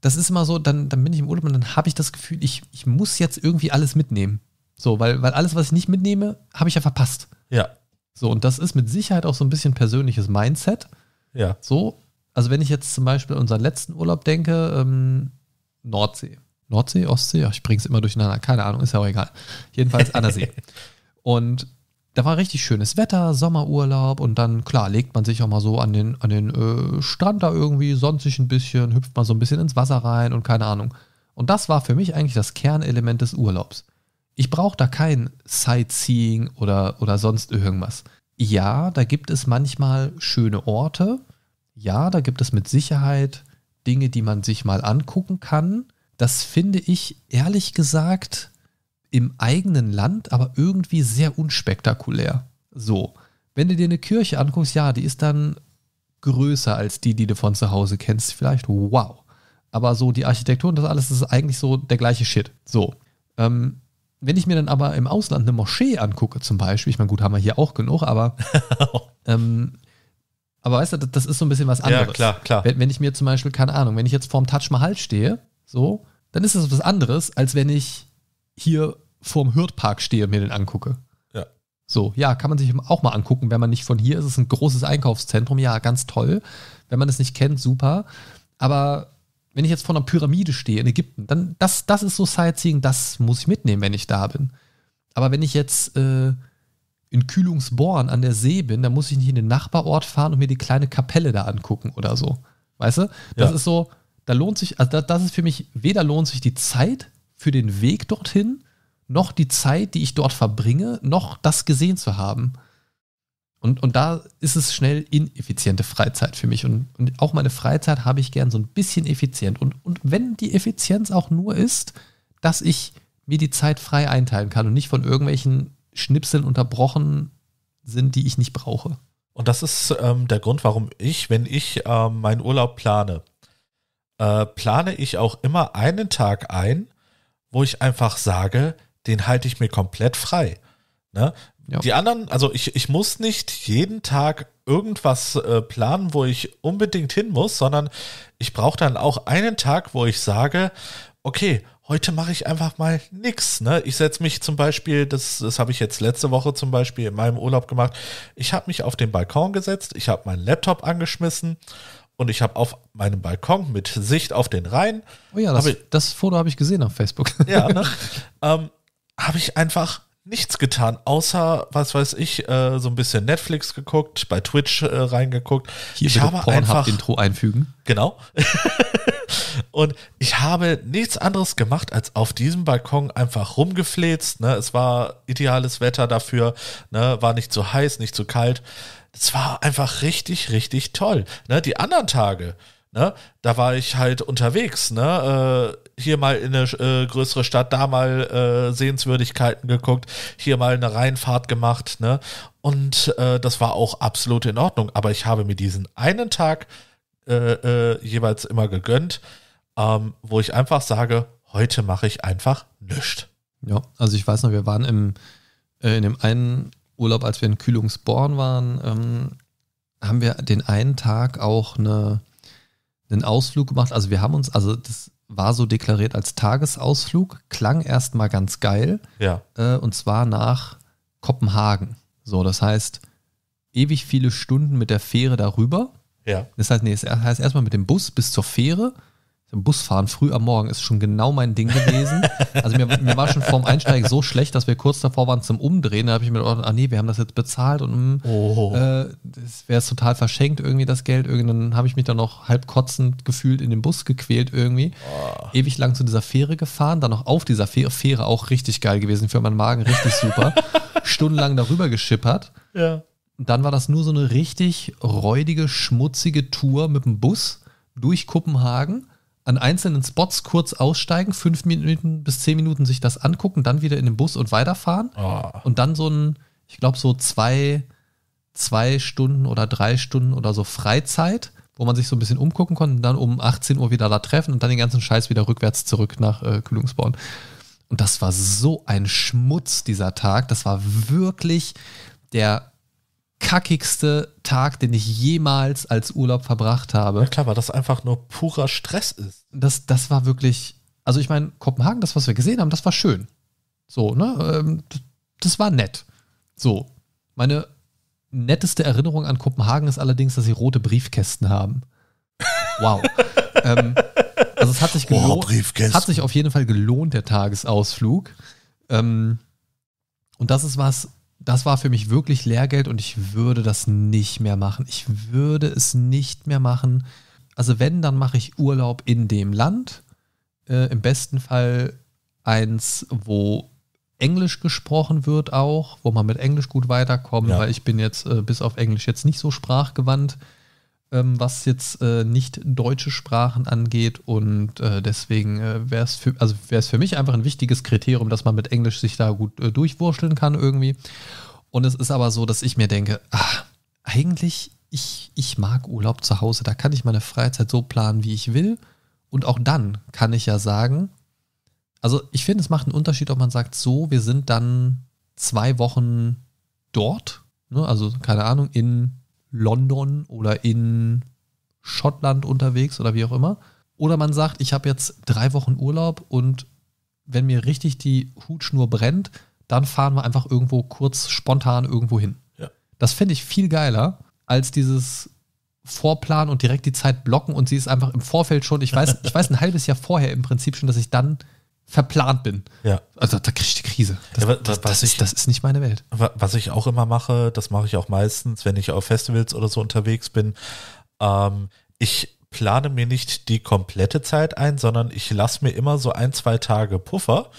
das ist immer so, dann bin ich im Urlaub und dann habe ich das Gefühl, ich muss jetzt irgendwie alles mitnehmen. So, weil alles, was ich nicht mitnehme, habe ich ja verpasst. Ja. So, und das ist mit Sicherheit auch so ein bisschen persönliches Mindset. Ja. So, also wenn ich jetzt zum Beispiel an unseren letzten Urlaub denke, Nordsee, Ostsee, ich bringe es immer durcheinander, keine Ahnung, ist ja auch egal. Jedenfalls an der See. Und Da war richtig schönes Wetter, Sommerurlaub und dann, klar, legt man sich auch mal so an den Strand da irgendwie, sonnt sich ein bisschen, hüpft mal so ein bisschen ins Wasser rein und keine Ahnung. Und das war für mich eigentlich das Kernelement des Urlaubs. Ich brauche da kein Sightseeing oder sonst irgendwas. Ja, da gibt es manchmal schöne Orte. Ja, da gibt es mit Sicherheit Dinge, die man sich mal angucken kann. Das finde ich, ehrlich gesagt, im eigenen Land, aber irgendwie sehr unspektakulär. So, wenn du dir eine Kirche anguckst, ja, die ist dann größer als die, die du von zu Hause kennst. Vielleicht, wow. Aber so die Architektur und das alles ist eigentlich so der gleiche Shit. So, wenn ich mir dann aber im Ausland eine Moschee angucke zum Beispiel, ich meine, gut, haben wir hier auch genug, aber aber weißt du, das ist so ein bisschen was anderes. Ja, klar, klar. Wenn ich mir zum Beispiel, keine Ahnung, wenn ich jetzt vorm Taj Mahal stehe, so, dann ist das was anderes, als wenn ich hier vorm Hürth Park stehe und mir den angucke. Ja. So, ja, kann man sich auch mal angucken, wenn man nicht von hier ist. Es ist ein großes Einkaufszentrum, ja, ganz toll. Wenn man es nicht kennt, super. Aber wenn ich jetzt vor einer Pyramide stehe in Ägypten, dann das ist so Sightseeing, das muss ich mitnehmen, wenn ich da bin. Aber wenn ich jetzt in Kühlungsborn an der See bin, dann muss ich nicht in den Nachbarort fahren und mir die kleine Kapelle da angucken oder so. Weißt du? Das ist so, da lohnt sich, also das ist für mich, weder lohnt sich die Zeit für den Weg dorthin, noch die Zeit, die ich dort verbringe, noch das gesehen zu haben. Und da ist es schnell ineffiziente Freizeit für mich. Und auch meine Freizeit habe ich gern so ein bisschen effizient. Und wenn die Effizienz auch nur ist, dass ich mir die Zeit frei einteilen kann und nicht von irgendwelchen Schnipseln unterbrochen sind, die ich nicht brauche. Und das ist der Grund, warum ich, wenn ich meinen Urlaub plane, plane ich auch immer einen Tag ein, wo ich einfach sage, den halte ich mir komplett frei. Ne? Ja. Die anderen, also ich muss nicht jeden Tag irgendwas planen, wo ich unbedingt hin muss, sondern ich brauche dann auch einen Tag, wo ich sage, okay, heute mache ich einfach mal nichts. Ne? Ich setze mich zum Beispiel, das habe ich jetzt letzte Woche zum Beispiel in meinem Urlaub gemacht, ich habe mich auf den Balkon gesetzt, ich habe meinen Laptop angeschmissen und ich habe auf meinem Balkon mit Sicht auf den Rhein. Oh ja, das Foto habe ich gesehen auf Facebook. Ja, ne? Habe ich einfach nichts getan, außer, was weiß ich, so ein bisschen Netflix geguckt, bei Twitch reingeguckt. Hier ich habe einfach Intro einfügen. Genau. Und ich habe nichts anderes gemacht, als auf diesem Balkon einfach rumgefläzt. Ne? Es war ideales Wetter dafür, ne? War nicht zu heiß, nicht zu kalt. Es war einfach richtig, richtig toll. Ne? Die anderen Tage, ne? Da war ich halt unterwegs, ne? Hier mal in eine größere Stadt, da mal Sehenswürdigkeiten geguckt, hier mal eine Rheinfahrt gemacht, ne? Und das war auch absolut in Ordnung. Aber ich habe mir diesen einen Tag jeweils immer gegönnt, wo ich einfach sage, heute mache ich einfach nichts. Ja, also ich weiß noch, wir waren in dem einen Urlaub, als wir in Kühlungsborn waren, haben wir den einen Tag auch einen Ausflug gemacht. Also wir haben uns, also das war so deklariert als Tagesausflug, klang erstmal ganz geil. Ja. Und zwar nach Kopenhagen. So, das heißt, ewig viele Stunden mit der Fähre darüber. Ja. Das heißt erstmal mit dem Bus bis zur Fähre. Im Bus fahren früh am Morgen ist schon genau mein Ding gewesen. Also mir war schon vorm Einsteigen so schlecht, dass wir kurz davor waren zum Umdrehen. Da habe ich mir gedacht, ah nee, wir haben das jetzt bezahlt und das wäre total verschenkt irgendwie das Geld. Dann habe ich mich dann noch halb kotzend gefühlt in den Bus gequält irgendwie. Oh. Ewig lang zu dieser Fähre gefahren, dann noch auf dieser Fähre auch richtig geil gewesen für meinen Magen, richtig super. Stundenlang darüber geschippert. Ja. Und dann war das nur so eine richtig räudige, schmutzige Tour mit dem Bus durch Kopenhagen. An einzelnen Spots kurz aussteigen, 5 Minuten bis 10 Minuten sich das angucken, dann wieder in den Bus und weiterfahren. Oh. Und dann ich glaube so zwei Stunden oder 3 Stunden oder so Freizeit, wo man sich so ein bisschen umgucken konnte und dann um 18 Uhr wieder da treffen und dann den ganzen Scheiß wieder rückwärts zurück nach Kühlungsborn. Und das war so ein Schmutz, dieser Tag. Das war wirklich der kackigste Tag, den ich jemals als Urlaub verbracht habe. Ja klar, weil das einfach nur purer Stress ist. Das war wirklich, also ich meine, Kopenhagen, das, was wir gesehen haben, das war schön. So, ne? Das war nett. So, meine netteste Erinnerung an Kopenhagen ist allerdings, dass sie rote Briefkästen haben. Wow. Also es hat sich gelohnt, hat sich auf jeden Fall gelohnt, der Tagesausflug. Und das ist was, Das war für mich wirklich Lehrgeld und ich würde das nicht mehr machen. Ich würde es nicht mehr machen. Also wenn, dann mache ich Urlaub in dem Land. Im besten Fall eins, wo Englisch gesprochen wird auch, wo man mit Englisch gut weiterkommt, ja. Weil ich bin jetzt bis auf Englisch jetzt nicht so sprachgewandt, was jetzt nicht deutsche Sprachen angeht. Und deswegen wäre es für mich einfach ein wichtiges Kriterium, dass man mit Englisch sich da gut durchwurschteln kann irgendwie. Und es ist aber so, dass ich mir denke, eigentlich, ich mag Urlaub zu Hause. Da kann ich meine Freizeit so planen, wie ich will. Und auch dann kann ich ja sagen, also ich finde, es macht einen Unterschied, ob man sagt, so, wir sind dann 2 Wochen dort, ne? Also keine Ahnung, in London oder in Schottland unterwegs oder wie auch immer. Oder man sagt, ich habe jetzt 3 Wochen Urlaub und wenn mir richtig die Hutschnur brennt, dann fahren wir einfach irgendwo kurz spontan irgendwo hin. Ja. Das finde ich viel geiler als dieses Vorplanen und direkt die Zeit blocken und sie ist einfach im Vorfeld schon, ich weiß ein halbes Jahr vorher im Prinzip schon, dass ich dann verplant bin. Ja. Also da kriege ich die Krise. Das ist nicht meine Welt. Was ich auch immer mache, das mache ich auch meistens, wenn ich auf Festivals oder so unterwegs bin, ich plane mir nicht die komplette Zeit ein, sondern ich lasse mir immer so 1-2 Tage Puffer,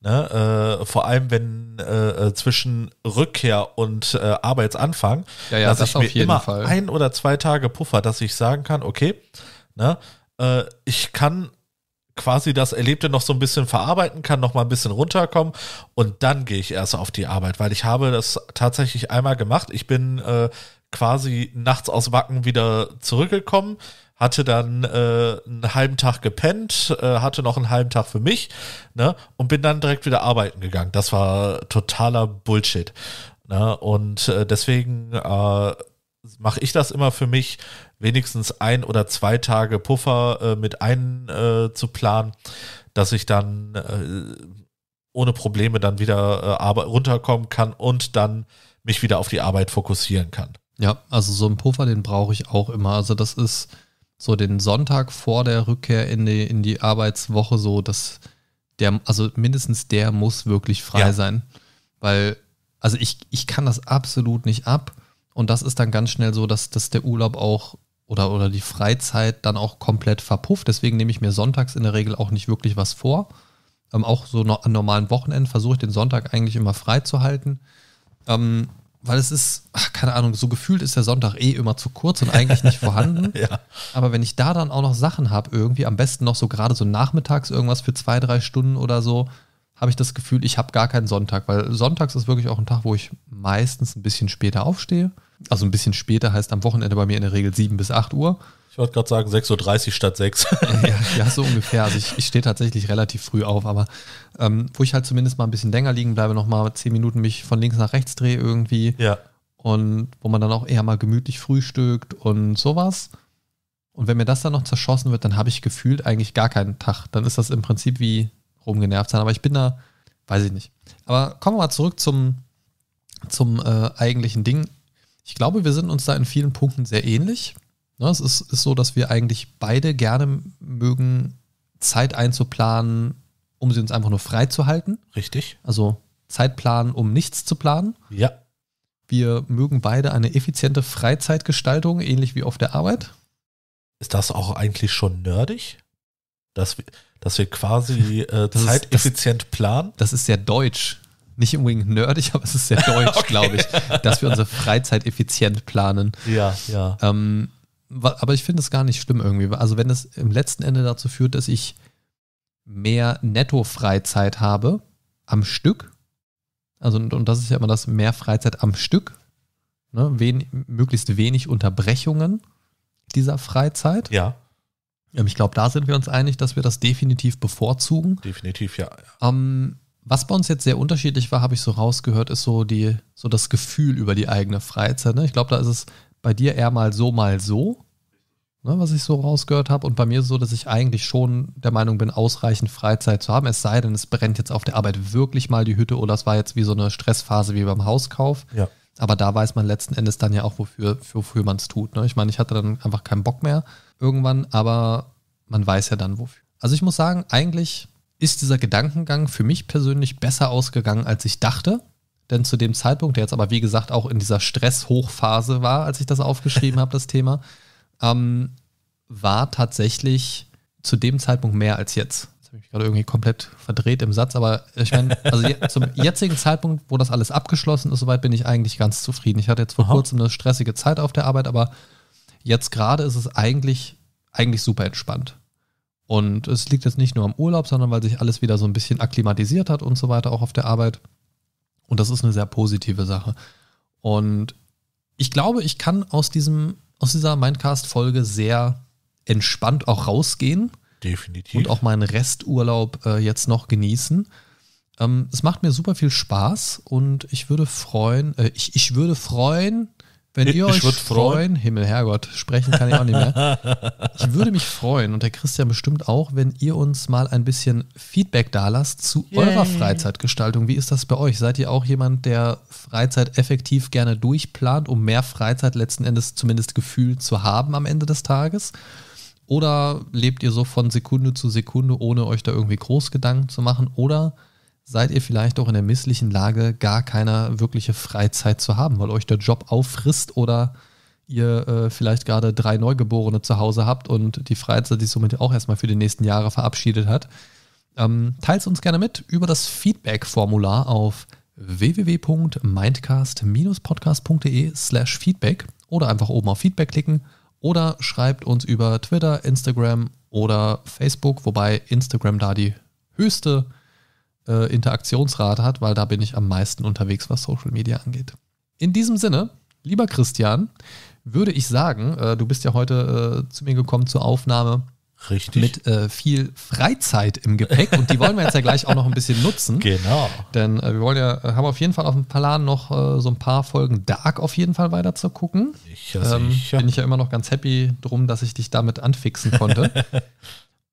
ne? Vor allem wenn zwischen Rückkehr und Arbeitsanfang, ja, dass ich mir immer 1 oder 2 Tage Puffer, dass ich sagen kann, okay, ne? Ich kann quasi das Erlebte noch so ein bisschen verarbeiten, kann noch mal ein bisschen runterkommen und dann gehe ich erst auf die Arbeit, weil ich habe das tatsächlich einmal gemacht. Ich bin quasi nachts aus Wacken wieder zurückgekommen, hatte dann einen halben Tag gepennt, hatte noch einen halben Tag für mich, ne, und bin dann direkt wieder arbeiten gegangen. Das war totaler Bullshit. Ne, und deswegen mache ich das immer für mich, wenigstens 1 oder 2 Tage Puffer mit zu planen, dass ich dann ohne Probleme dann wieder runterkommen kann und dann mich wieder auf die Arbeit fokussieren kann. Ja, also so einen Puffer, den brauche ich auch immer. Also das ist so den Sonntag vor der Rückkehr in die Arbeitswoche so, dass mindestens der muss wirklich frei sein. Weil, also ich kann das absolut nicht ab. Und das ist dann ganz schnell so, dass der Urlaub auch oder die Freizeit dann auch komplett verpufft. Deswegen nehme ich mir sonntags in der Regel auch nicht wirklich was vor. Auch so an normalen Wochenenden versuche ich den Sonntag eigentlich immer frei zu halten. Weil es ist, keine Ahnung, so gefühlt ist der Sonntag immer zu kurz und eigentlich nicht vorhanden. Ja. Aber wenn ich da dann auch noch Sachen habe irgendwie, am besten noch so gerade so nachmittags irgendwas für 2-3 Stunden oder so, habe ich das Gefühl, ich habe gar keinen Sonntag, weil sonntags ist wirklich auch ein Tag, wo ich meistens ein bisschen später aufstehe. Also ein bisschen später heißt am Wochenende bei mir in der Regel 7 bis 8 Uhr. Ich wollte gerade sagen 6:30 Uhr statt 6. Ja, so ungefähr. Also ich stehe tatsächlich relativ früh auf, aber wo ich halt zumindest mal ein bisschen länger liegen bleibe, nochmal 10 Minuten mich von links nach rechts drehe irgendwie. Ja. Und wo man dann auch eher mal gemütlich frühstückt und sowas. Und wenn mir das dann noch zerschossen wird, dann habe ich gefühlt eigentlich gar keinen Tag. Dann ist das im Prinzip wie rumgenervt sein, aber ich bin da, weiß ich nicht. Aber kommen wir mal zurück zum eigentlichen Ding. Ich glaube, wir sind uns da in vielen Punkten sehr ähnlich. Ne, es ist so, dass wir eigentlich beide gerne mögen, Zeit einzuplanen, um sie uns einfach nur frei zu halten. Richtig. Also Zeit planen, um nichts zu planen. Ja. Wir mögen beide eine effiziente Freizeitgestaltung, ähnlich wie auf der Arbeit. Ist das auch eigentlich schon nerdig? Dass wir quasi zeiteffizient planen. Das ist sehr deutsch. Nicht unbedingt nerdig, aber es ist sehr deutsch, okay, glaube ich, dass wir unsere Freizeit effizient planen. Ja, ja. Aber ich finde es gar nicht schlimm irgendwie. Also wenn es im letzten Ende dazu führt, dass ich mehr Netto-Freizeit habe am Stück. Also und das ist ja immer das, mehr Freizeit am Stück. Ne? Möglichst wenig Unterbrechungen dieser Freizeit. Ja. Ich glaube, da sind wir uns einig, dass wir das definitiv bevorzugen. Definitiv, ja. Was bei uns jetzt sehr unterschiedlich war, habe ich so rausgehört, ist so das Gefühl über die eigene Freizeit. Ne? Ich glaube, da ist es bei dir eher mal so, ne, was ich so rausgehört habe. Und bei mir so, dass ich eigentlich schon der Meinung bin, ausreichend Freizeit zu haben. Es sei denn, es brennt jetzt auf der Arbeit wirklich mal die Hütte oder es war jetzt wie so eine Stressphase wie beim Hauskauf. Ja. Aber da weiß man letzten Endes dann ja auch, wofür man es tut. Ne? Ich meine, ich hatte dann einfach keinen Bock mehr irgendwann, aber man weiß ja dann, wofür. Also ich muss sagen, eigentlich ist dieser Gedankengang für mich persönlich besser ausgegangen, als ich dachte. denn zu dem Zeitpunkt, der jetzt aber wie gesagt auch in dieser Stresshochphase war, als ich das aufgeschrieben habe, das Thema, war tatsächlich zu dem Zeitpunkt mehr als jetzt. Jetzt habe ich mich gerade irgendwie komplett verdreht im Satz, aber ich meine, also zum jetzigen Zeitpunkt, wo das alles abgeschlossen ist, soweit bin ich eigentlich ganz zufrieden. Ich hatte jetzt vor kurzem eine stressige Zeit auf der Arbeit, aber jetzt gerade ist es eigentlich super entspannt. Und es liegt jetzt nicht nur am Urlaub, sondern weil sich alles wieder so ein bisschen akklimatisiert hat und so weiter, auch auf der Arbeit. Und das ist eine sehr positive Sache. Und ich glaube, ich kann aus dieser Mindcast-Folge sehr entspannt auch rausgehen. Definitiv. Und auch meinen Resturlaub jetzt noch genießen. Es macht mir super viel Spaß und ich würde freuen, Himmel, Herrgott, sprechen kann ich auch nicht mehr. Ich würde mich freuen und der Christian bestimmt auch, wenn ihr uns mal ein bisschen Feedback dalasst zu eurer Freizeitgestaltung. Wie ist das bei euch? Seid ihr auch jemand, der Freizeit effektiv gerne durchplant, um mehr Freizeit letzten Endes zumindest gefühlt zu haben am Ende des Tages? Oder lebt ihr so von Sekunde zu Sekunde, ohne euch da irgendwie groß Gedanken zu machen? Oder seid ihr vielleicht auch in der misslichen Lage, gar keine wirkliche Freizeit zu haben, weil euch der Job auffrisst oder ihr vielleicht gerade 3 Neugeborene zu Hause habt und die Freizeit sich somit auch erstmal für die nächsten Jahre verabschiedet hat. Teilt's uns gerne mit über das Feedback-Formular auf www.mindcast-podcast.de/feedback oder einfach oben auf Feedback klicken oder schreibt uns über Twitter, Instagram oder Facebook, wobei Instagram da die höchste Interaktionsrate hat, weil da bin ich am meisten unterwegs, was Social Media angeht. In diesem Sinne, lieber Christian, würde ich sagen, du bist ja heute zu mir gekommen zur Aufnahme. Richtig. Mit viel Freizeit im Gepäck und die wollen wir jetzt ja gleich auch noch ein bisschen nutzen. Genau. Denn wir wollen haben auf jeden Fall auf dem Plan noch so ein paar Folgen Dark auf jeden Fall weiter zu gucken. Sicher. Bin ich ja immer noch ganz happy drum, dass ich dich damit anfixen konnte.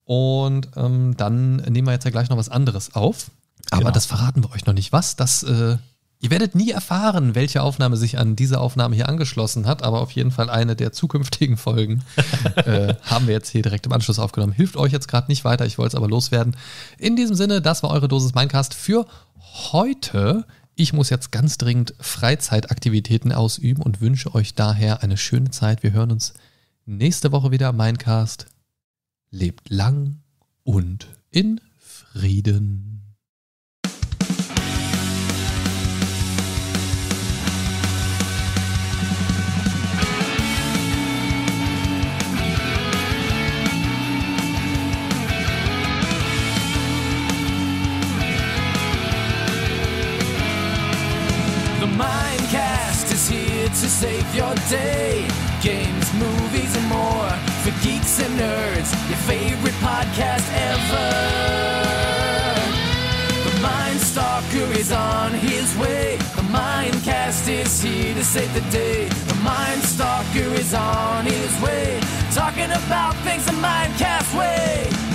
Und dann nehmen wir jetzt ja gleich noch was anderes auf. Aber genau, das verraten wir euch noch nicht was. Ihr werdet nie erfahren, welche Aufnahme sich an diese Aufnahme hier angeschlossen hat, aber auf jeden Fall eine der zukünftigen Folgen haben wir jetzt hier direkt im Anschluss aufgenommen. Hilft euch jetzt gerade nicht weiter, ich wollte es aber loswerden. In diesem Sinne, das war eure Dosis Mindcast für heute. Ich muss jetzt ganz dringend Freizeitaktivitäten ausüben und wünsche euch daher eine schöne Zeit. Wir hören uns nächste Woche wieder am Mindcast. Lebt lang und in Frieden. To save your day, games, movies, and more, for geeks and nerds, your favorite podcast ever. The Mind Stalker is on his way, the Mindcast is here to save the day, the Mind Stalker is on his way, talking about things the Mindcast way.